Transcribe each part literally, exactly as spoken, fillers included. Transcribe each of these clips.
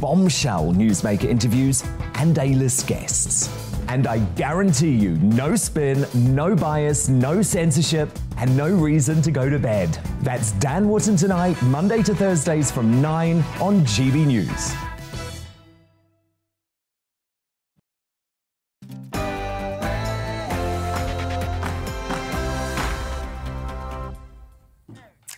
bombshell newsmaker interviews and A-list guests. And I guarantee you no spin, no bias, no censorship, and no reason to go to bed. That's Dan Wharton Tonight, Monday to Thursdays from nine on G B News.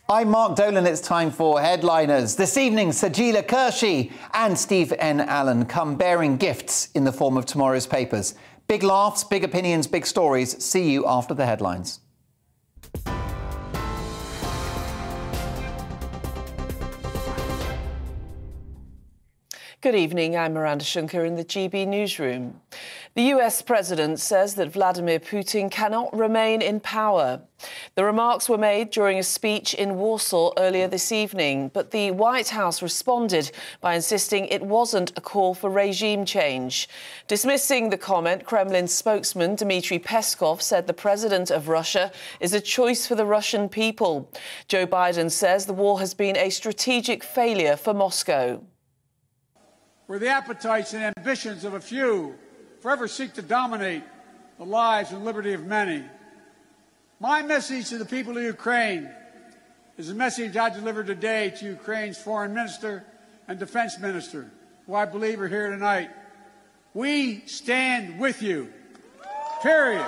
I'm Mark Dolan. It's time for Headliners. This evening, Sajila Kureshi and Steve N. Allen come bearing gifts in the form of tomorrow's papers. Big laughs, big opinions, big stories. See you after the headlines. Good evening, I'm Miranda Shunker in the G B Newsroom. The U S president says that Vladimir Putin cannot remain in power. The remarks were made during a speech in Warsaw earlier this evening, but the White House responded by insisting it wasn't a call for regime change. Dismissing the comment, Kremlin spokesman Dmitry Peskov said the president of Russia is a choice for the Russian people. Joe Biden says the war has been a strategic failure for Moscow. Where the appetites and ambitions of a few forever seek to dominate the lives and liberty of many. My message to the people of Ukraine is a message I delivered today to Ukraine's foreign minister and defense minister, who I believe are here tonight. We stand with you. Period.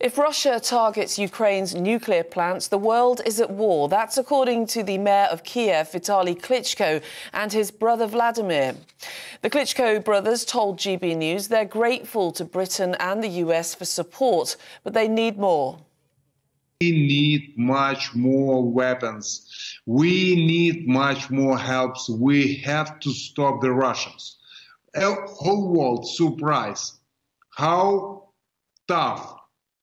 If Russia targets Ukraine's nuclear plants, the world is at war. That's according to the mayor of Kiev, Vitaly Klitschko, and his brother Vladimir. The Klitschko brothers told G B News they're grateful to Britain and the U S for support, but they need more. We need much more weapons. We need much more help. We have to stop the Russians. The whole world surprised how tough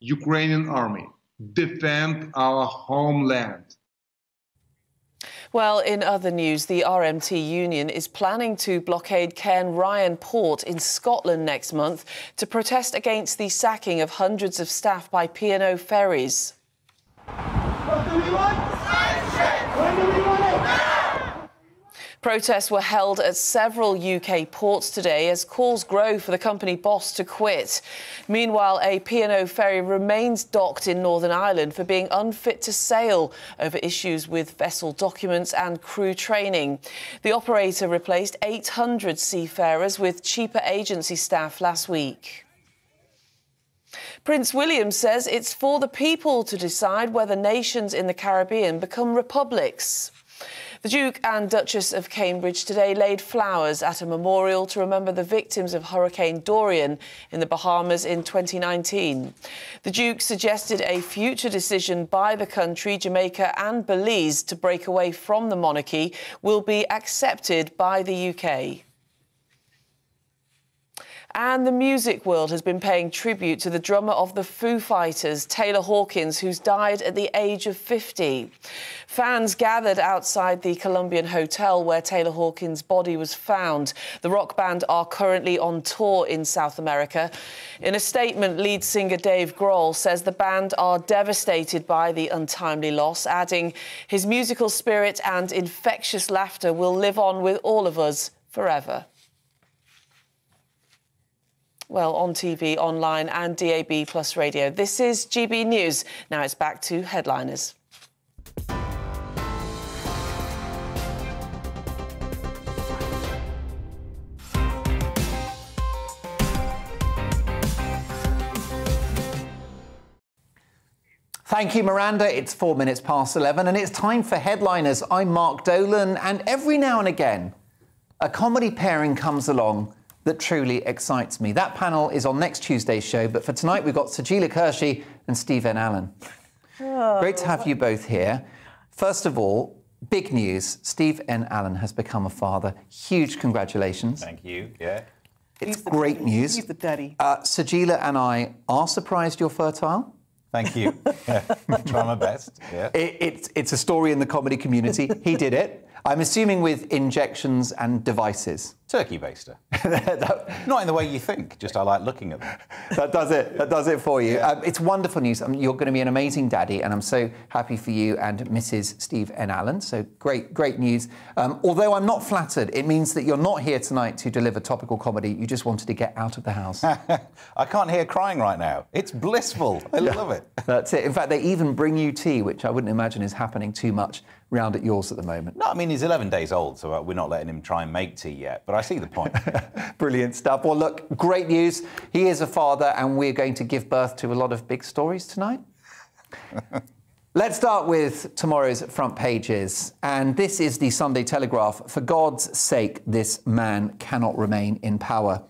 Ukrainian army defend our homeland. Well, in other news, the R M T union is planning to blockade Cairnryan port in Scotland next month to protest against the sacking of hundreds of staff by P and O Ferries. What do we want? When do we want it? Now! Protests were held at several U K ports today as calls grow for the company boss to quit. Meanwhile, a P and O ferry remains docked in Northern Ireland for being unfit to sail over issues with vessel documents and crew training. The operator replaced eight hundred seafarers with cheaper agency staff last week. Prince William says it's for the people to decide whether nations in the Caribbean become republics. The Duke and Duchess of Cambridge today laid flowers at a memorial to remember the victims of Hurricane Dorian in the Bahamas in twenty nineteen. The Duke suggested a future decision by the country, Jamaica and Belize to break away from the monarchy will be accepted by the U K. And the music world has been paying tribute to the drummer of the Foo Fighters, Taylor Hawkins, who's died at the age of fifty. Fans gathered outside the Colombian hotel where Taylor Hawkins' body was found. The rock band are currently on tour in South America. In a statement, lead singer Dave Grohl says the band are devastated by the untimely loss, adding, "His musical spirit and infectious laughter will live on with all of us forever." Well, on T V, online and D A B plus radio. This is G B News. Now it's back to Headliners. Thank you, Miranda. It's four minutes past eleven and it's time for Headliners. I'm Mark Dolan, and every now and again, a comedy pairing comes along that truly excites me. That panel is on next Tuesday's show, but for tonight we've got Sajila Kureshi and Steve N. Allen. Oh. Great to have you both here. First of all, big news. Steve N. Allen has become a father. Huge congratulations. Thank you, yeah. It's great daddy. news. He's the daddy. Uh, Sajila and I are surprised you're fertile. Thank you. Yeah. Try my best, yeah. It, it's, it's a story in the comedy community. He did it. I'm assuming with injections and devices. Turkey baster. that, Not in the way you think, just I like looking at them. That does it. That does it for you. Yeah. Um, it's wonderful news. I mean, you're going to be an amazing daddy, and I'm so happy for you and Missus Steve N. Allen. So great, great news. Um, although I'm not flattered, it means that you're not here tonight to deliver topical comedy. You just wanted to get out of the house. I can't hear crying right now. It's blissful. I yeah. love it. That's it. In fact, they even bring you tea, which I wouldn't imagine is happening too much round at yours at the moment. No, I mean, he's eleven days old, so we're not letting him try and make tea yet, but I see the point. Brilliant stuff. Well, look, great news. He is a father, and we're going to give birth to a lot of big stories tonight. Let's start with tomorrow's front pages. And this is the Sunday Telegraph. For God's sake, this man cannot remain in power.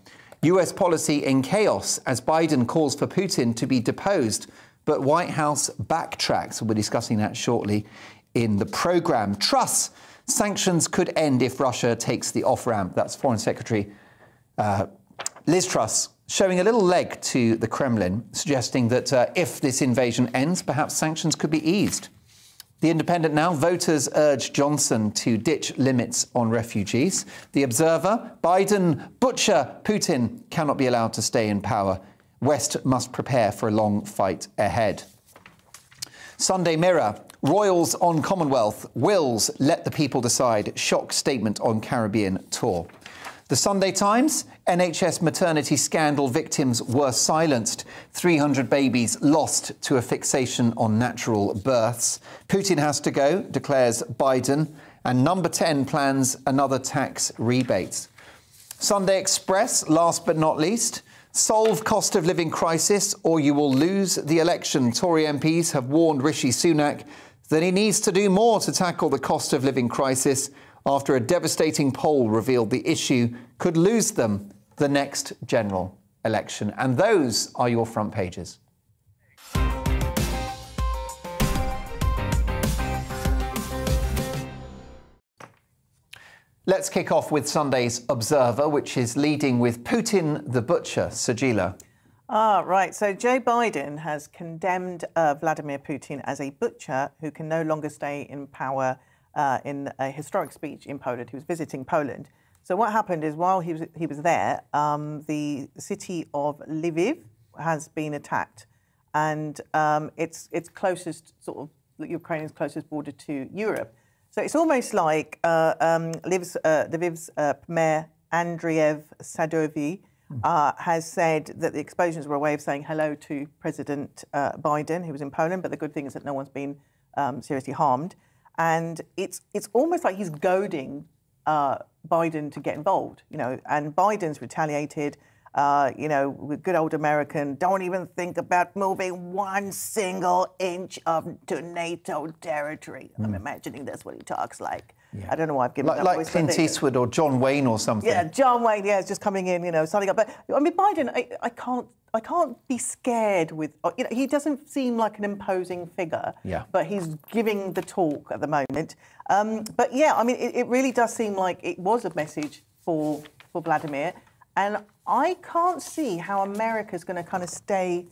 U S policy in chaos as Biden calls for Putin to be deposed. But White House backtracks. We'll be discussing that shortly in the programme. Truss, sanctions could end if Russia takes the off-ramp. That's Foreign Secretary uh, Liz Truss showing a little leg to the Kremlin, suggesting that uh, if this invasion ends, perhaps sanctions could be eased. The Independent now, voters urge Johnson to ditch limits on refugees. The Observer, Biden, butcher Putin, cannot be allowed to stay in power. West must prepare for a long fight ahead. Sunday Mirror, Royals on Commonwealth, wills let the people decide, shock statement on Caribbean tour. The Sunday Times, N H S maternity scandal victims were silenced, three hundred babies lost to a fixation on natural births. Putin has to go, declares Biden, and number ten plans another tax rebate. Sunday Express, last but not least, solve cost of living crisis or you will lose the election. Tory M Ps have warned Rishi Sunak that he needs to do more to tackle the cost of living crisis after a devastating poll revealed the issue could lose them the next general election. And those are your front pages. Let's kick off with Sunday's Observer, which is leading with Putin the butcher, Sajila. Ah, right. So Joe Biden has condemned uh, Vladimir Putin as a butcher who can no longer stay in power uh, in a historic speech in Poland. He was visiting Poland. So what happened is while he was, he was there, um, the city of Lviv has been attacked. And um, it's, it's closest, sort of, Ukraine's closest border to Europe. So it's almost like uh, um, Lviv's, uh, Lviv's uh, Mayor Andriev Sadovi uh, has said that the explosions were a way of saying hello to President uh, Biden, who was in Poland, but the good thing is that no one's been um, seriously harmed. And it's, it's almost like he's goading uh, Biden to get involved, you know, and Biden's retaliated, uh, you know, with good old American, don't even think about moving one single inch of to NATO territory. Mm. I'm imagining that's what he talks like. Yeah. I don't know why I've given like, that like voice. Like Clint Eastwood or John Wayne or something. Yeah, John Wayne, yeah, it's just coming in, you know, starting up. But, I mean, Biden, I, I can't I can't be scared with, you know, he doesn't seem like an imposing figure, yeah. but he's giving the talk at the moment. Um, but, yeah, I mean, it, it really does seem like it was a message for, for Vladimir. And I can't see how America's going to kind of stay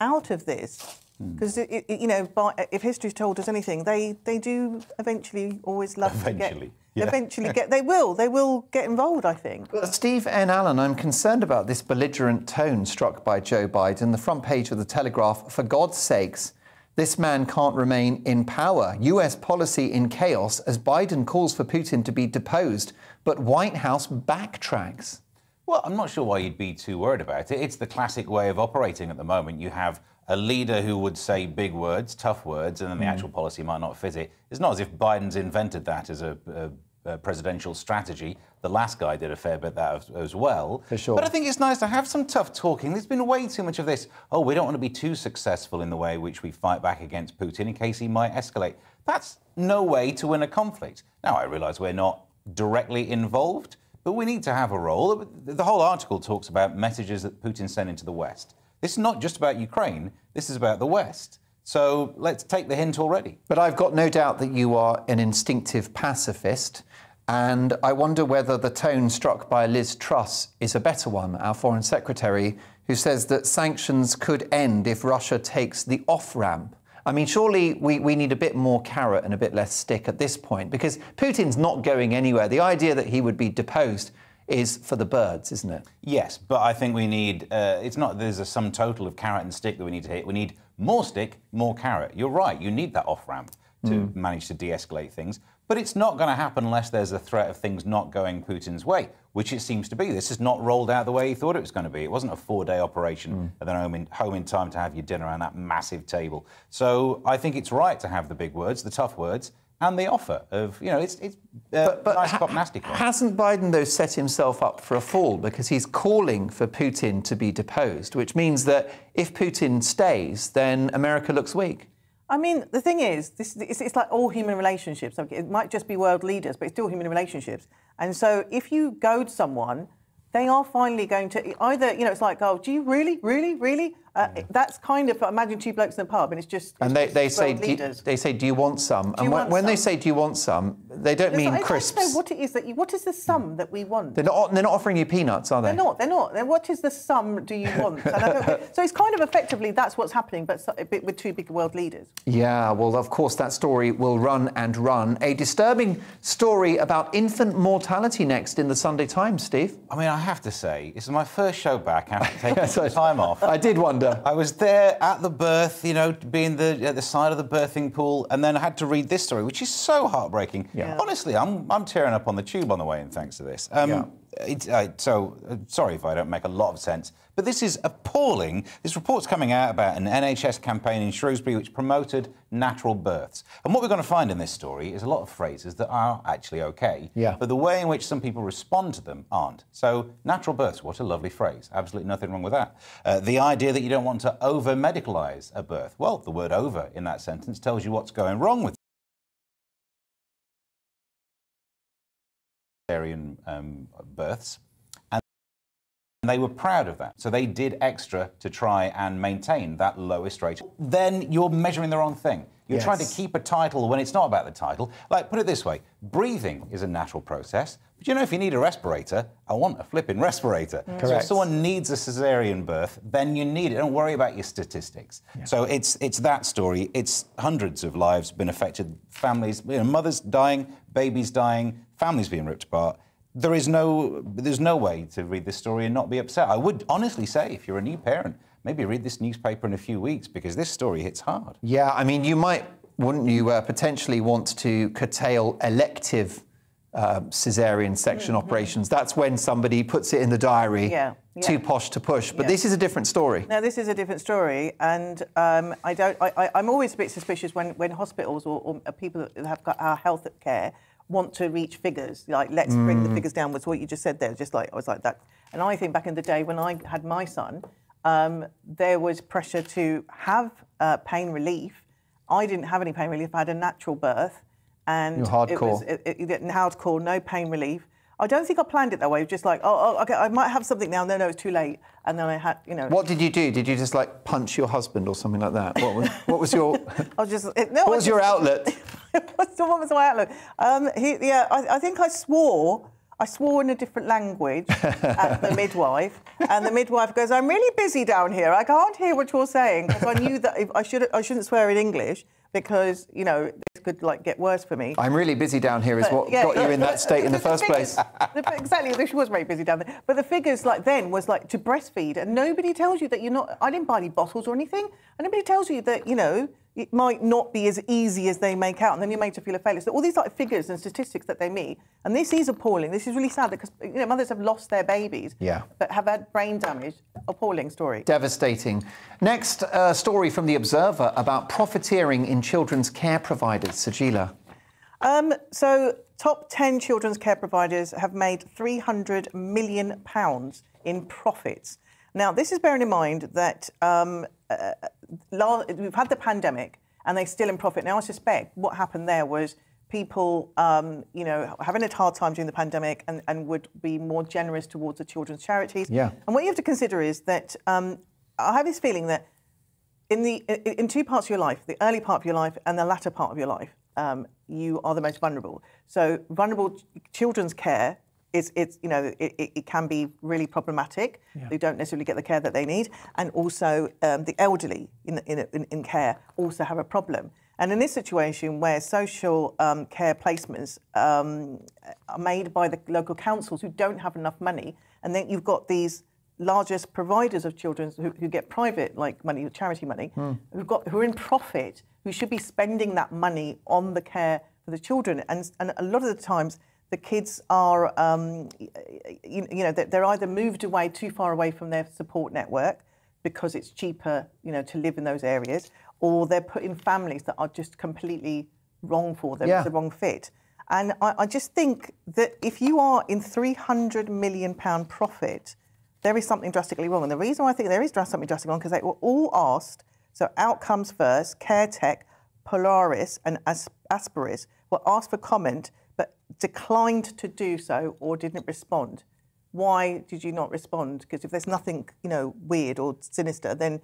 out of this. Because, mm. you know, if history's told us anything, they, they do eventually always love eventually. to get... Yeah. Eventually get... They will. They will get involved, I think. Well, Steve N. Allen, I'm concerned about this belligerent tone struck by Joe Biden. The front page of the Telegraph, for God's sakes, this man can't remain in power. U S policy in chaos as Biden calls for Putin to be deposed, but White House backtracks. Well, I'm not sure why you'd be too worried about it. It's the classic way of operating at the moment. You have a leader who would say big words, tough words, and then the mm. actual policy might not fit it. It's not as if Biden's invented that as a, a, a presidential strategy. The last guy did a fair bit of that as, as well. For sure. But I think it's nice to have some tough talking. There's been way too much of this, oh, we don't want to be too successful in the way in which we fight back against Putin in case he might escalate. That's no way to win a conflict. Now, I realise we're not directly involved, but we need to have a role. The whole article talks about messages that Putin sent into the West. This is not just about Ukraine. This is about the West. So let's take the hint already. But I've got no doubt that you are an instinctive pacifist, and I wonder whether the tone struck by Liz Truss is a better one, our Foreign Secretary, who says that sanctions could end if Russia takes the off-ramp. I mean, surely we, we need a bit more carrot and a bit less stick at this point, because Putin's not going anywhere. The idea that he would be deposed is for the birds, isn't it? Yes, but I think we need... Uh, it's not there's a sum total of carrot and stick that we need to hit. We need more stick, more carrot. You're right, you need that off-ramp to mm. manage to de-escalate things. But it's not going to happen unless there's a threat of things not going Putin's way, which it seems to be. This is not rolled out the way he thought it was going to be. It wasn't a four-day operation mm. and then home in, home in time to have your dinner around that massive table. So I think it's right to have the big words, the tough words, and the offer of, you know, it's, it's uh, but, but nice cop, nasty cop. Hasn't Biden, though, set himself up for a fall because he's calling for Putin to be deposed, which means that if Putin stays, then America looks weak? I mean, the thing is, this, it's, it's like all human relationships. It might just be world leaders, but it's still human relationships. And so if you goad someone, they are finally going to either, you know, it's like, oh, do you really, really, really? Uh, yeah. That's kind of, imagine two blokes in a pub and it's just it's And they, just they say, do you, they say, do you want some? And when, when some? they say, do you want some, they don't it's mean like, crisps. I don't know what it is that you, what is the sum that we want? They're not, they're not offering you peanuts, are they? They're not, they're not. They're, what is the sum do you want? And I don't, so it's kind of effectively, that's what's happening, but so, a bit with two big world leaders. Yeah, well, of course, that story will run and run. A disturbing story about infant mortality next in the Sunday Times, Steve. I mean, I I have to say, this is my first show back after taking some time off. I did wonder. I was there at the birth, you know, being the, at the side of the birthing pool, and then I had to read this story, which is so heartbreaking. Yeah. Yeah. Honestly, I'm, I'm tearing up on the tube on the way in thanks to this. Um, yeah. It, uh, so, uh, sorry if I don't make a lot of sense, but this is appalling. This report's coming out about an N H S campaign in Shrewsbury which promoted natural births. And what we're going to find in this story is a lot of phrases that are actually OK, yeah. but the way in which some people respond to them aren't. So, natural births, what a lovely phrase. Absolutely nothing wrong with that. Uh, the idea that you don't want to over-medicalise a birth. Well, the word over in that sentence tells you what's going wrong with Um, births, and they were proud of that. So they did extra to try and maintain that lowest rate. Then you're measuring the wrong thing. You're yes. trying to keep a title when it's not about the title. Like, put it this way, breathing is a natural process, but you know, if you need a respirator, I want a flipping respirator. Mm. Correct. So if someone needs a cesarean birth, then you need it. Don't worry about your statistics. Yeah. So it's, it's that story. It's hundreds of lives been affected, families, you know, mothers dying, babies dying, families being ripped apart. There is no, there's no way to read this story and not be upset. I would honestly say, if you're a new parent, maybe read this newspaper in a few weeks, because this story hits hard. Yeah, I mean, you might, wouldn't you, uh, potentially want to curtail elective uh, caesarean section mm-hmm. operations. That's when somebody puts it in the diary, yeah, yeah. too posh to push. But yeah. this is a different story. No, this is a different story. And um, I don't, I, I, I'm always a bit suspicious when, when hospitals or, or people that have got our health care want to reach figures, like, let's mm. bring the figures down, was what you just said there, just like, I was like that. And I think back in the day when I had my son, um, there was pressure to have uh, pain relief. I didn't have any pain relief, I had a natural birth. And hardcore. It was it, it, it, hardcore, no pain relief. I don't think I planned it that way, just like, oh, oh, okay, I might have something now, no, no, it's too late. And then I had, you know... What did you do? Did you just, like, punch your husband or something like that? What was, what was your... I was just... No, what I was just, your outlet? What was my outlook? Um, he, yeah, I, I think I swore. I swore in a different language at the midwife, and the midwife goes, "I'm really busy down here. I can't hear what you're saying." Because I knew that if I should, I shouldn't swear in English because you know this could like get worse for me. I'm really busy down here is but, what yeah, got you in that state in the, the first figures, place. The, exactly, she was very busy down there. But the figures like then was like to breastfeed, and nobody tells you that you're not. I didn't buy any bottles or anything, and nobody tells you that you know. It might not be as easy as they make out, and then you're made to feel a failure. So all these like figures and statistics that they meet, and this is appalling. This is really sad because you know mothers have lost their babies, yeah, but have had brain damage. Appalling story. Devastating. Next uh, story from the Observer about profiteering in children's care providers. Sajila. Um, so top ten children's care providers have made three hundred million pounds in profits. Now, this is bearing in mind that um, uh, last, we've had the pandemic and they're still in profit. Now, I suspect what happened there was people, um, you know, having a hard time during the pandemic and, and would be more generous towards the children's charities. Yeah. And what you have to consider is that um, I have this feeling that in, the, in two parts of your life, the early part of your life and the latter part of your life, um, you are the most vulnerable. So vulnerable children's care It's, it's, you know, it, it can be really problematic. Yeah. They don't necessarily get the care that they need. And also um, the elderly in, in, in care also have a problem. And in this situation where social um, care placements um, are made by the local councils who don't have enough money, and then you've got these largest providers of children who, who get private like money, charity money, mm. who've got, who are in profit, who should be spending that money on the care for the children. And, and a lot of the times the kids are, um, you, you know, they're either moved away too far away from their support network because it's cheaper, you know, to live in those areas, or they're put in families that are just completely wrong for them, yeah. It's the wrong fit. And I, I just think that if you are in three hundred million pounds profit, there is something drastically wrong. And the reason why I think there is something drastically wrong is because they were all asked, so Outcomes First, CareTech, Polaris and As Asperis were asked for comment but declined to do so or didn't respond. Why did you not respond? Because if there's nothing, you know, weird or sinister, then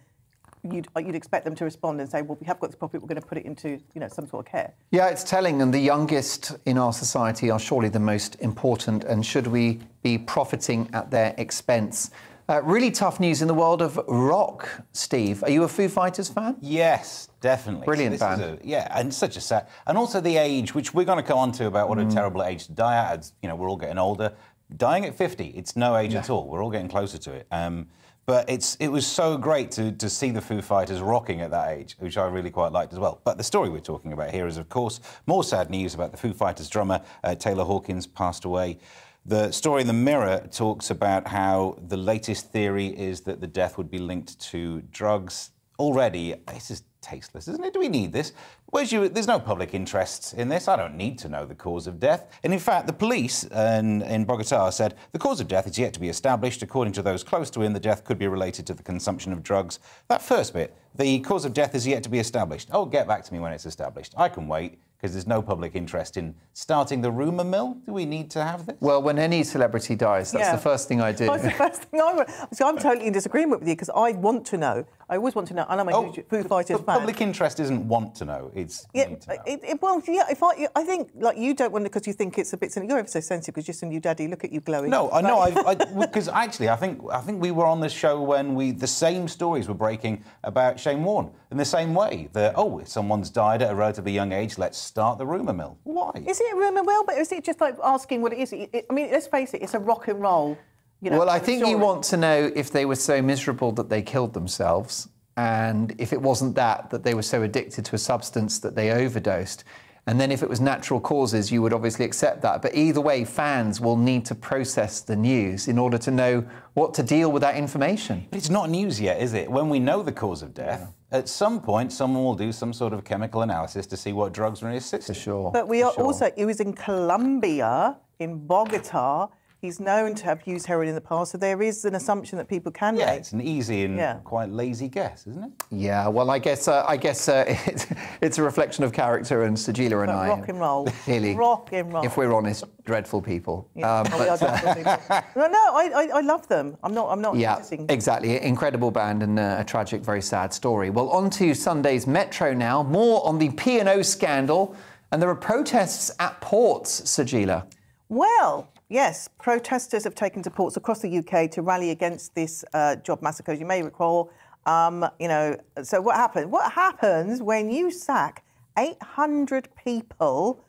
You'd, you'd expect them to respond and say, well, we have got this profit, we're going to put it into, you know, some sort of care. Yeah, it's telling. And the youngest in our society are surely the most important. And should we be profiting at their expense? Uh, really tough news in the world of rock, Steve. Are you a Foo Fighters fan? Yes, definitely. Brilliant so band. A, yeah, and such a sad... And also the age, which we're going to come on to about what mm. a terrible age to die at. As, you know, we're all getting older. Dying at fifty, it's no age yeah. at all. We're all getting closer to it. Um... But it's, it was so great to, to see the Foo Fighters rocking at that age, which I really quite liked as well. But the story we're talking about here is, of course, more sad news about the Foo Fighters drummer, uh, Taylor Hawkins, passed away. The story in The Mirror talks about how the latest theory is that the death would be linked to drugs. Already, this is tasteless, isn't it? Do we need this? Where's your, there's no public interest in this. I don't need to know the cause of death. And in fact, the police in, in Bogota said the cause of death is yet to be established. According to those close to him, the death could be related to the consumption of drugs. That first bit, the cause of death is yet to be established. Oh, get back to me when it's established. I can wait. Because there's no public interest in starting the rumour mill? Do we need to have this? Well, when any celebrity dies, that's yeah. the first thing I do. That's the first thing I would. So I'm totally in disagreement with you, because I want to know. I always want to know, and I'm a oh, Foo Fighters fan. Public interest isn't want to know, it's yeah, need to know. It, it, well, yeah, if I, I think, like, you don't want to because you think it's a bit... You're ever so sensitive because you're some new daddy, look at you glowing. No, I know, because actually, I think I think we were on the show when we the same stories were breaking about Shane Warne in the same way. That, oh, if someone's died at a relatively young age, let's start the rumour mill. Why? Is it a rumour mill? But is it just like asking what it is? It, it, I mean, let's face it, it's a rock and roll... You know, well, I think you want to know if they were so miserable that they killed themselves, and if it wasn't that, that they were so addicted to a substance that they overdosed. And then if it was natural causes, you would obviously accept that. But either way, fans will need to process the news in order to know what to deal with that information. But it's not news yet, is it? When we know the cause of death... Yeah. At some point, someone will do some sort of chemical analysis to see what drugs were in his system. For sure. But we are sure. also... He was in Colombia, in Bogota. He's known to have used heroin in the past, so there is an assumption that people can yeah, make. Yeah, it's an easy and yeah. quite lazy guess, isn't it? Yeah, well, I guess uh, I guess uh, it's, it's a reflection of character, and Sajila and I... Rock and roll. Really, rock and roll. If we're honest, dreadful people. Yeah, um, but, dreadful people. No, no, I, I, I love them. I'm not... I'm not yeah, noticing. Exactly. Incredible band and uh, a tragic, very sad story. Well, on to Sunday's Metro now. More on the P and O scandal, and there are protests at ports, Sajila. Well... Yes, protesters have taken to ports across the U K to rally against this uh, job massacre, as you may recall. Um, you know, so what happened? What happens when you sack eight hundred people,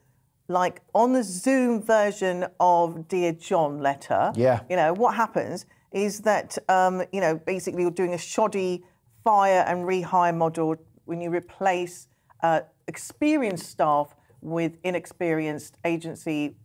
like on the Zoom version of Dear John letter? Yeah. You know, what happens is that, um, you know, basically you're doing a shoddy fire and rehire model when you replace uh, experienced staff with inexperienced agency,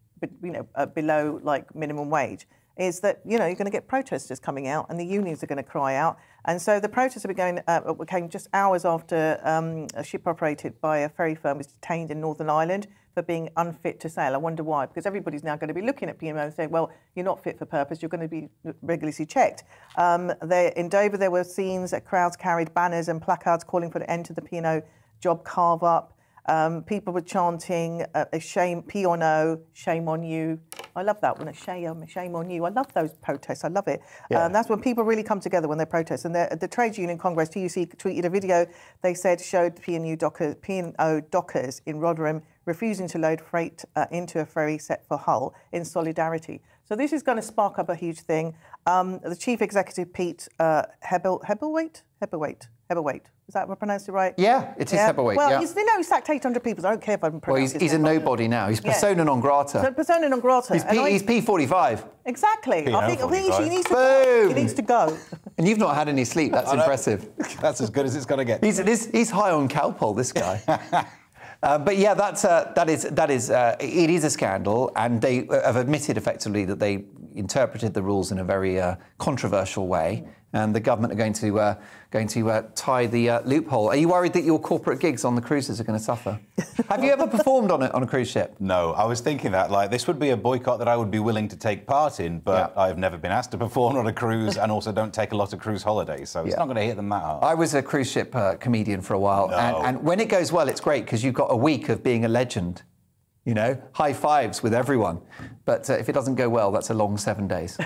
you know, uh, below, like, minimum wage, is that, you know, you're going to get protesters coming out and the unions are going to cry out. And so the protests were going, uh, came just hours after um, a ship operated by a ferry firm was detained in Northern Ireland for being unfit to sail. I wonder why, because everybody's now going to be looking at P M O and saying, well, you're not fit for purpose, you're going to be regularly checked. Um, they, in Dover, there were scenes that crowds carried banners and placards calling for the end to the P and O job carve-up. Um, people were chanting uh, a shame, P and O, shame on you. I love that one, a shame, shame on you. I love those protests, I love it. Yeah. Um, that's when people really come together when they protest. And the, the Trades Union Congress, T U C, tweeted a video they said showed P and O dockers, P and O dockers in Rotherham refusing to load freight uh, into a ferry set for Hull in solidarity. So this is going to spark up a huge thing. Um, the chief executive, Pete uh, Hebblethwaite, Hebblethwaite, Heavyweight. Is that, if I pronounced it right? Yeah, it is yeah. heavyweight. Well, yeah. he's, they know he sacked eight hundred people. So I don't care if I'm pronouncing it. Well, he's, he's a nobody now. He's persona yeah. non grata. So persona non grata. He's, P, I, he's P forty-five. Exactly. P I think, I think he, needs to go. he needs to go. And you've not had any sleep. That's impressive. That's as good as it's going to get. He's, he's, he's high on Calpol, this guy. Uh, but yeah, that's uh, that is that is uh, it is a scandal, and they have admitted effectively that they interpreted the rules in a very uh, controversial way, and the government are going to uh, going to uh, tie the uh, loophole. Are you worried that your corporate gigs on the cruises are going to suffer? Have you ever performed on a, on a cruise ship? No, I was thinking that like this would be a boycott that I would be willing to take part in, but yeah. I've never been asked to perform on a cruise, and also don't take a lot of cruise holidays, so yeah. it's not going to hit them that hard. I was a cruise ship uh, comedian for a while, no. and, and when it goes well, it's great because you've got a week of being a legend. You know, high fives with everyone. But uh, if it doesn't go well, that's a long seven days.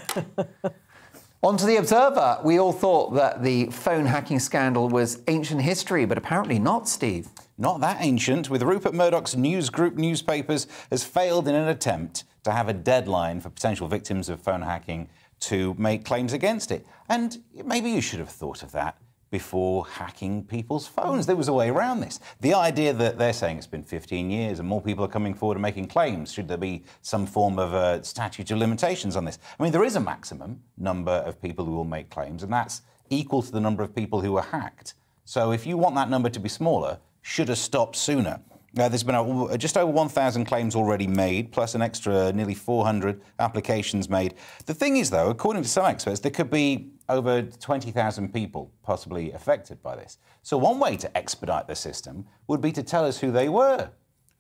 On to The Observer. We all thought that the phone hacking scandal was ancient history, but apparently not, Steve. Not that ancient, with Rupert Murdoch's News Group newspapers has failed in an attempt to have a deadline for potential victims of phone hacking to make claims against it. And maybe you should have thought of that before hacking people's phones. There was a way around this. The idea that they're saying it's been fifteen years and more people are coming forward and making claims, should there be some form of a statute of limitations on this? I mean, there is a maximum number of people who will make claims, and that's equal to the number of people who were hacked. So if you want that number to be smaller, should have stopped sooner. Uh, there's been just over one thousand claims already made, plus an extra nearly four hundred applications made. The thing is, though, according to some experts, there could be over twenty thousand people possibly affected by this. So one way to expedite the system would be to tell us who they were,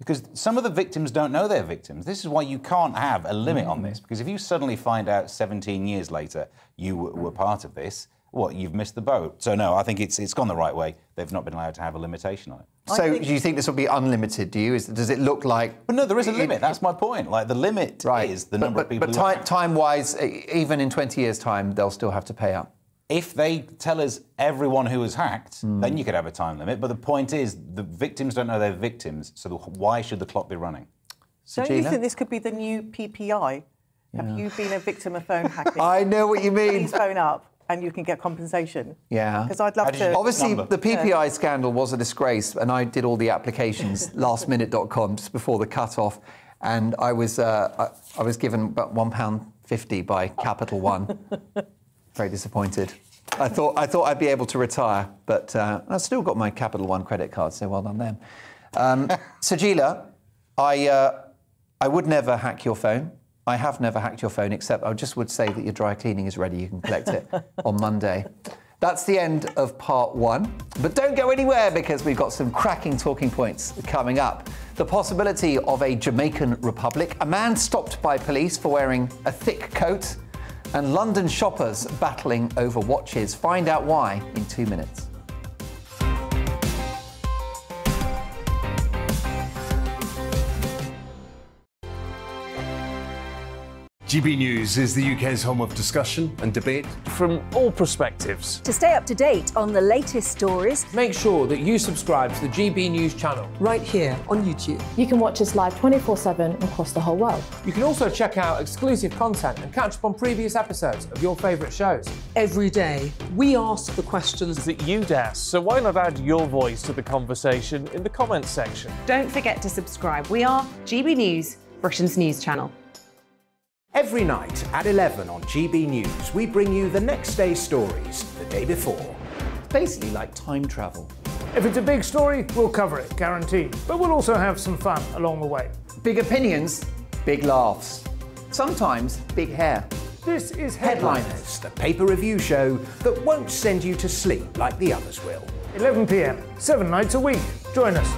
because some of the victims don't know they're victims. This is why you can't have a limit on this, because if you suddenly find out seventeen years later you were part of this, what, you've missed the boat. So no, I think it's it's gone the right way. They've not been allowed to have a limitation on it. So do you think this will be unlimited? Do you? Is, does it look like? But no, there is a limit. It, That's my point. Like the limit right. is the but, number but, of people. But time, time-wise, even in twenty years' time, they'll still have to pay up. If they tell us everyone who was hacked, mm. then you could have a time limit. But the point is, the victims don't know they're victims. So the, why should the clock be running? Sajila? Don't you think this could be the new P P I? Yeah. Have you been a victim of phone hacking? I know what you mean. Please phone up. And you can get compensation. Yeah. Because I'd love to... Obviously, number. the P P I yeah. scandal was a disgrace, and I did all the applications, last minute dot com, just before the cut-off, and I was, uh, I, I was given about one pound fifty by Capital One. Very disappointed. I thought, I thought I'd be able to retire, but uh, I've still got my Capital One credit card, so well done them. Um, Sajila, I, uh, I would never hack your phone. I have never hacked your phone, except I just would say that your dry cleaning is ready. You can collect it on Monday. That's the end of part one. But don't go anywhere, because we've got some cracking talking points coming up. The possibility of a Jamaican republic, a man stopped by police for wearing a thick coat, and London shoppers battling over watches. Find out why in two minutes. G B News is the U K's home of discussion and debate from all perspectives. To stay up to date on the latest stories, make sure that you subscribe to the G B News channel right here on YouTube. You can watch us live twenty-four seven across the whole world. You can also check out exclusive content and catch up on previous episodes of your favourite shows. Every day, we ask the questions that you'd ask, so why not add your voice to the conversation in the comments section? Don't forget to subscribe. We are G B News, Britain's news channel. Every night at eleven on G B News, we bring you the next day's stories, the day before. It's basically like time travel. If it's a big story, we'll cover it, guaranteed. But we'll also have some fun along the way. Big opinions, big laughs. Sometimes big hair. This is Headliners, Headliners, the paper review show that won't send you to sleep like the others will. eleven p m, seven nights a week. Join us.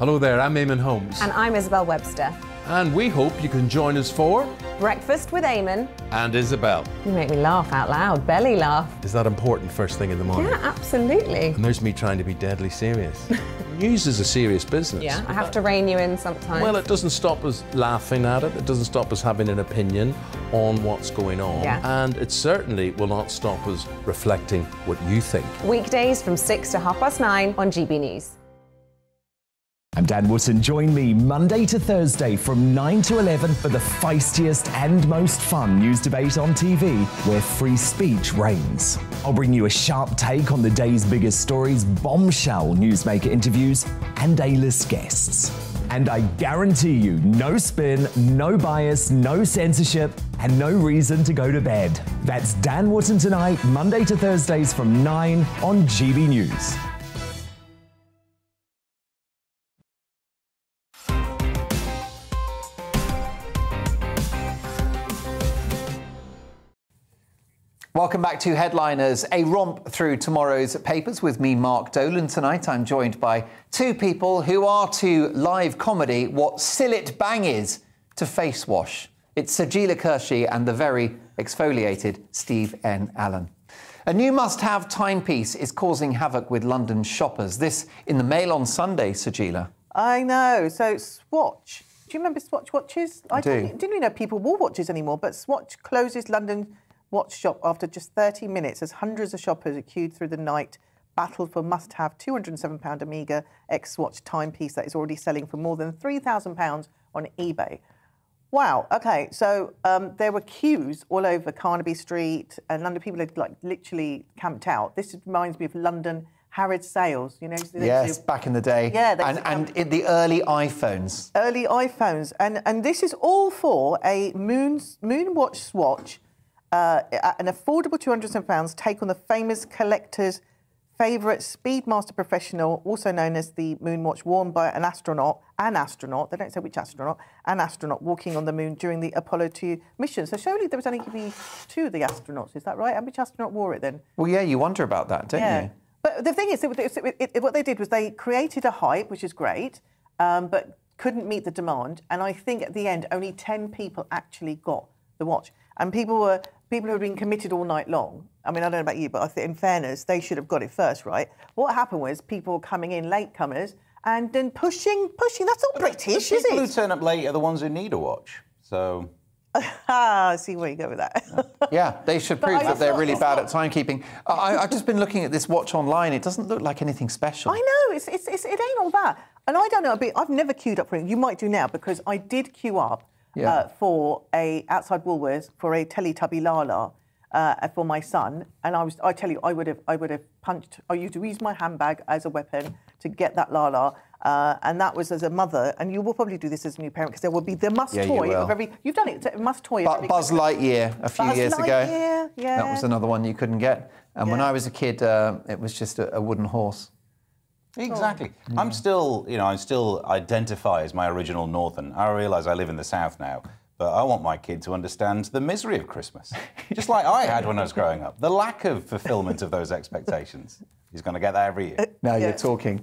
Hello there, I'm Eamon Holmes. And I'm Isabel Webster. And we hope you can join us for... Breakfast with Eamon. And Isabel. You make me laugh out loud, belly laugh. Is that important first thing in the morning? Yeah, absolutely. And there's me trying to be deadly serious. News is a serious business. Yeah, I have to rein you in sometimes. Well, it doesn't stop us laughing at it. It doesn't stop us having an opinion on what's going on. Yeah. And it certainly will not stop us reflecting what you think. Weekdays from six to half past nine on G B News. I'm Dan Wootton. Join me Monday to Thursday from nine to eleven for the feistiest and most fun news debate on T V where free speech reigns. I'll bring you a sharp take on the day's biggest stories, bombshell newsmaker interviews and A-list guests. And I guarantee you no spin, no bias, no censorship and no reason to go to bed. That's Dan Wootton Tonight, Monday to Thursdays from nine on G B News. Welcome back to Headliners, a romp through tomorrow's papers with me, Mark Dolan. Tonight I'm joined by two people who are to live comedy what Sillet Bang is to face wash. It's Sajila Kureshi and the very exfoliated Steve N. Allen. A new must-have timepiece is causing havoc with London shoppers. This in the Mail on Sunday, Sajila. I know, so Swatch. Do you remember Swatch watches? I, I do. Didn't, didn't we know people wore watches anymore, but Swatch closes London watch shop after just thirty minutes as hundreds of shoppers queued through the night battled for must-have two hundred and seven pound Omega X-Swatch timepiece that is already selling for more than three thousand pounds on eBay. Wow, OK, so um, there were queues all over Carnaby Street and London. People had, like, literally camped out. This reminds me of London Harrods sales, you know. Yes, do, back in the day. Yeah. They and and in the early iPhones. Early iPhones. And, and this is all for a moon, moon watch Swatch. Uh, an affordable two hundred and seven pounds take on the famous collector's favourite Speedmaster Professional, also known as the Moonwatch, worn by an astronaut, an astronaut, they don't say which astronaut, an astronaut walking on the moon during the Apollo two mission. So surely there was only going to be two of the astronauts, is that right? And which astronaut wore it then? Well, yeah, you wonder about that, don't yeah. you? But the thing is, it, it, it, it, what they did was they created a hype, which is great, um, but couldn't meet the demand. And I think at the end, only ten people actually got the watch. And people were... People who had been committed all night long. I mean, I don't know about you, but I think in fairness, they should have got it first, right? What happened was people were coming in, latecomers, and then pushing, pushing. That's all British, isn't it? The people who turn up late are the ones who need a watch, so... Ah, I see where you go with that. Yeah, they should prove that they're really bad at timekeeping. I, I've just been looking at this watch online. It doesn't look like anything special. I know, it's, it's, it's, it ain't all that. And I don't know, I've never queued up for it. You might do now, because I did queue up Yeah. Uh, for a outside Woolworths for a Teletubby Lala uh, for my son, and I was I tell you I would have I would have punched I used to use my handbag as a weapon to get that Lala, uh, and that was as a mother, and you will probably do this as a new parent because there will be the must yeah, toy you of every you've done it must toy. But Buzz Lightyear a few Buzz years Lightyear, ago, yeah, that was another one you couldn't get, and yeah. when I was a kid, uh, it was just a, a wooden horse. Exactly. Mm. I'm still, you know, I still identify as my original Northern. I realise I live in the South now, but I want my kid to understand the misery of Christmas, just like I had when I was growing up. The lack of fulfilment of those expectations. He's going to get that every year. Uh, now yeah. you're talking.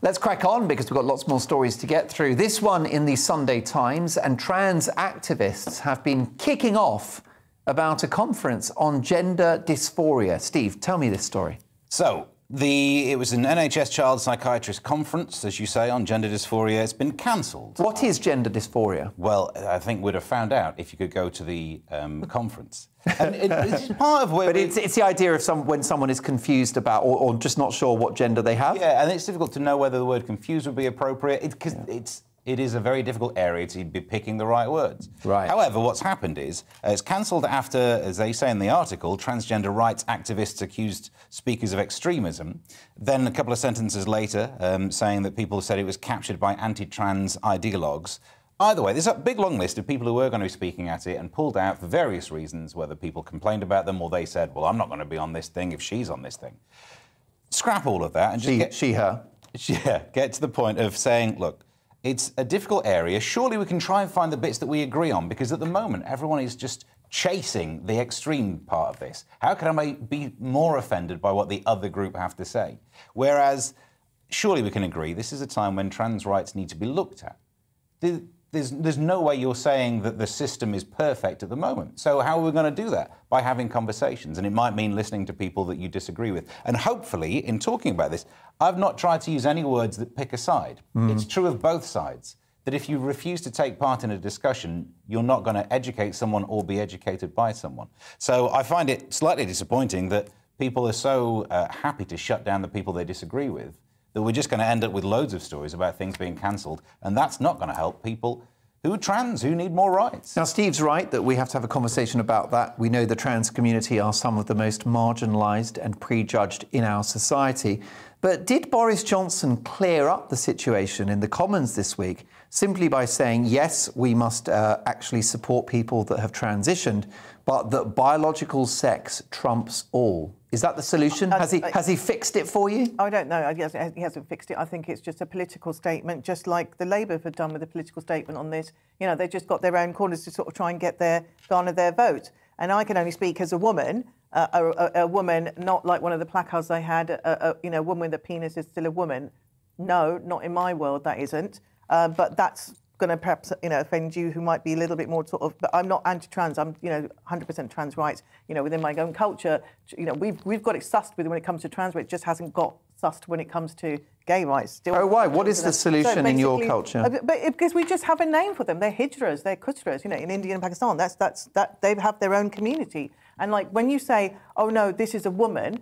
Let's crack on because we've got lots more stories to get through. This one in the Sunday Times, and trans activists have been kicking off about a conference on gender dysphoria. Steve, tell me this story. So... The, it was an N H S child psychiatrist conference, as you say, on gender dysphoria. It's been cancelled. What is gender dysphoria? Well, I think we'd have found out if you could go to the um, conference. And it, it's part of where but we... it's, it's the idea of some, when someone is confused about or, or just not sure what gender they have. Yeah, and it's difficult to know whether the word confused would be appropriate because it, yeah. it's... It is a very difficult area to be picking the right words. Right. However, what's happened is uh, it's cancelled after, as they say in the article, transgender rights activists accused speakers of extremism. Then a couple of sentences later, um, saying that people said it was captured by anti-trans ideologues. Either way, there's a big long list of people who were going to be speaking at it and pulled out for various reasons, whether people complained about them or they said, well, I'm not going to be on this thing if she's on this thing. Scrap all of that and just she, get... She, her. Yeah, get to the point of saying, look, it's a difficult area. Surely we can try and find the bits that we agree on, because at the moment everyone is just chasing the extreme part of this. How can I be more offended by what the other group have to say? Whereas, surely we can agree this is a time when trans rights need to be looked at. There's, there's no way you're saying that the system is perfect at the moment. So how are we going to do that? By having conversations, and it might mean listening to people that you disagree with. And hopefully, in talking about this, I've not tried to use any words that pick a side. Mm. It's true of both sides, that if you refuse to take part in a discussion, you're not going to educate someone or be educated by someone. So I find it slightly disappointing that people are so uh, happy to shut down the people they disagree with that we're just going to end up with loads of stories about things being cancelled, and that's not going to help people who are trans, who need more rights. Now, Steve's right that we have to have a conversation about that. We know the trans community are some of the most marginalised and prejudged in our society. But did Boris Johnson clear up the situation in the Commons this week simply by saying, yes, we must uh, actually support people that have transitioned, but that biological sex trumps all? Is that the solution? Has he, has he fixed it for you? I don't know. He hasn't, he hasn't fixed it. I think it's just a political statement, just like the Labour have done with a political statement on this. You know, they've just got their own corners to sort of try and get their, garner their vote. And I can only speak as a woman, uh, a, a, a woman, not like one of the placards they had, a, a, you know, a woman with a penis is still a woman. No, not in my world, that isn't. Uh, but that's going to perhaps, you know, offend you who might be a little bit more sort of, but I'm not anti-trans, I'm, you know, one hundred percent trans rights, you know, within my own culture, you know, we've, we've got it sussed with when it comes to trans rights, it just hasn't got sussed when it comes to gay rights. Still, oh, why? What is the solution in your culture? But because we just have a name for them. They're hijras, they're kutras, you know, in India and Pakistan, that's, that's, that, they have their own community. And like, when you say, oh no, this is a woman,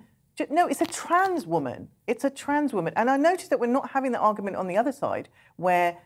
no, it's a trans woman. It's a trans woman. And I noticed that we're not having the argument on the other side where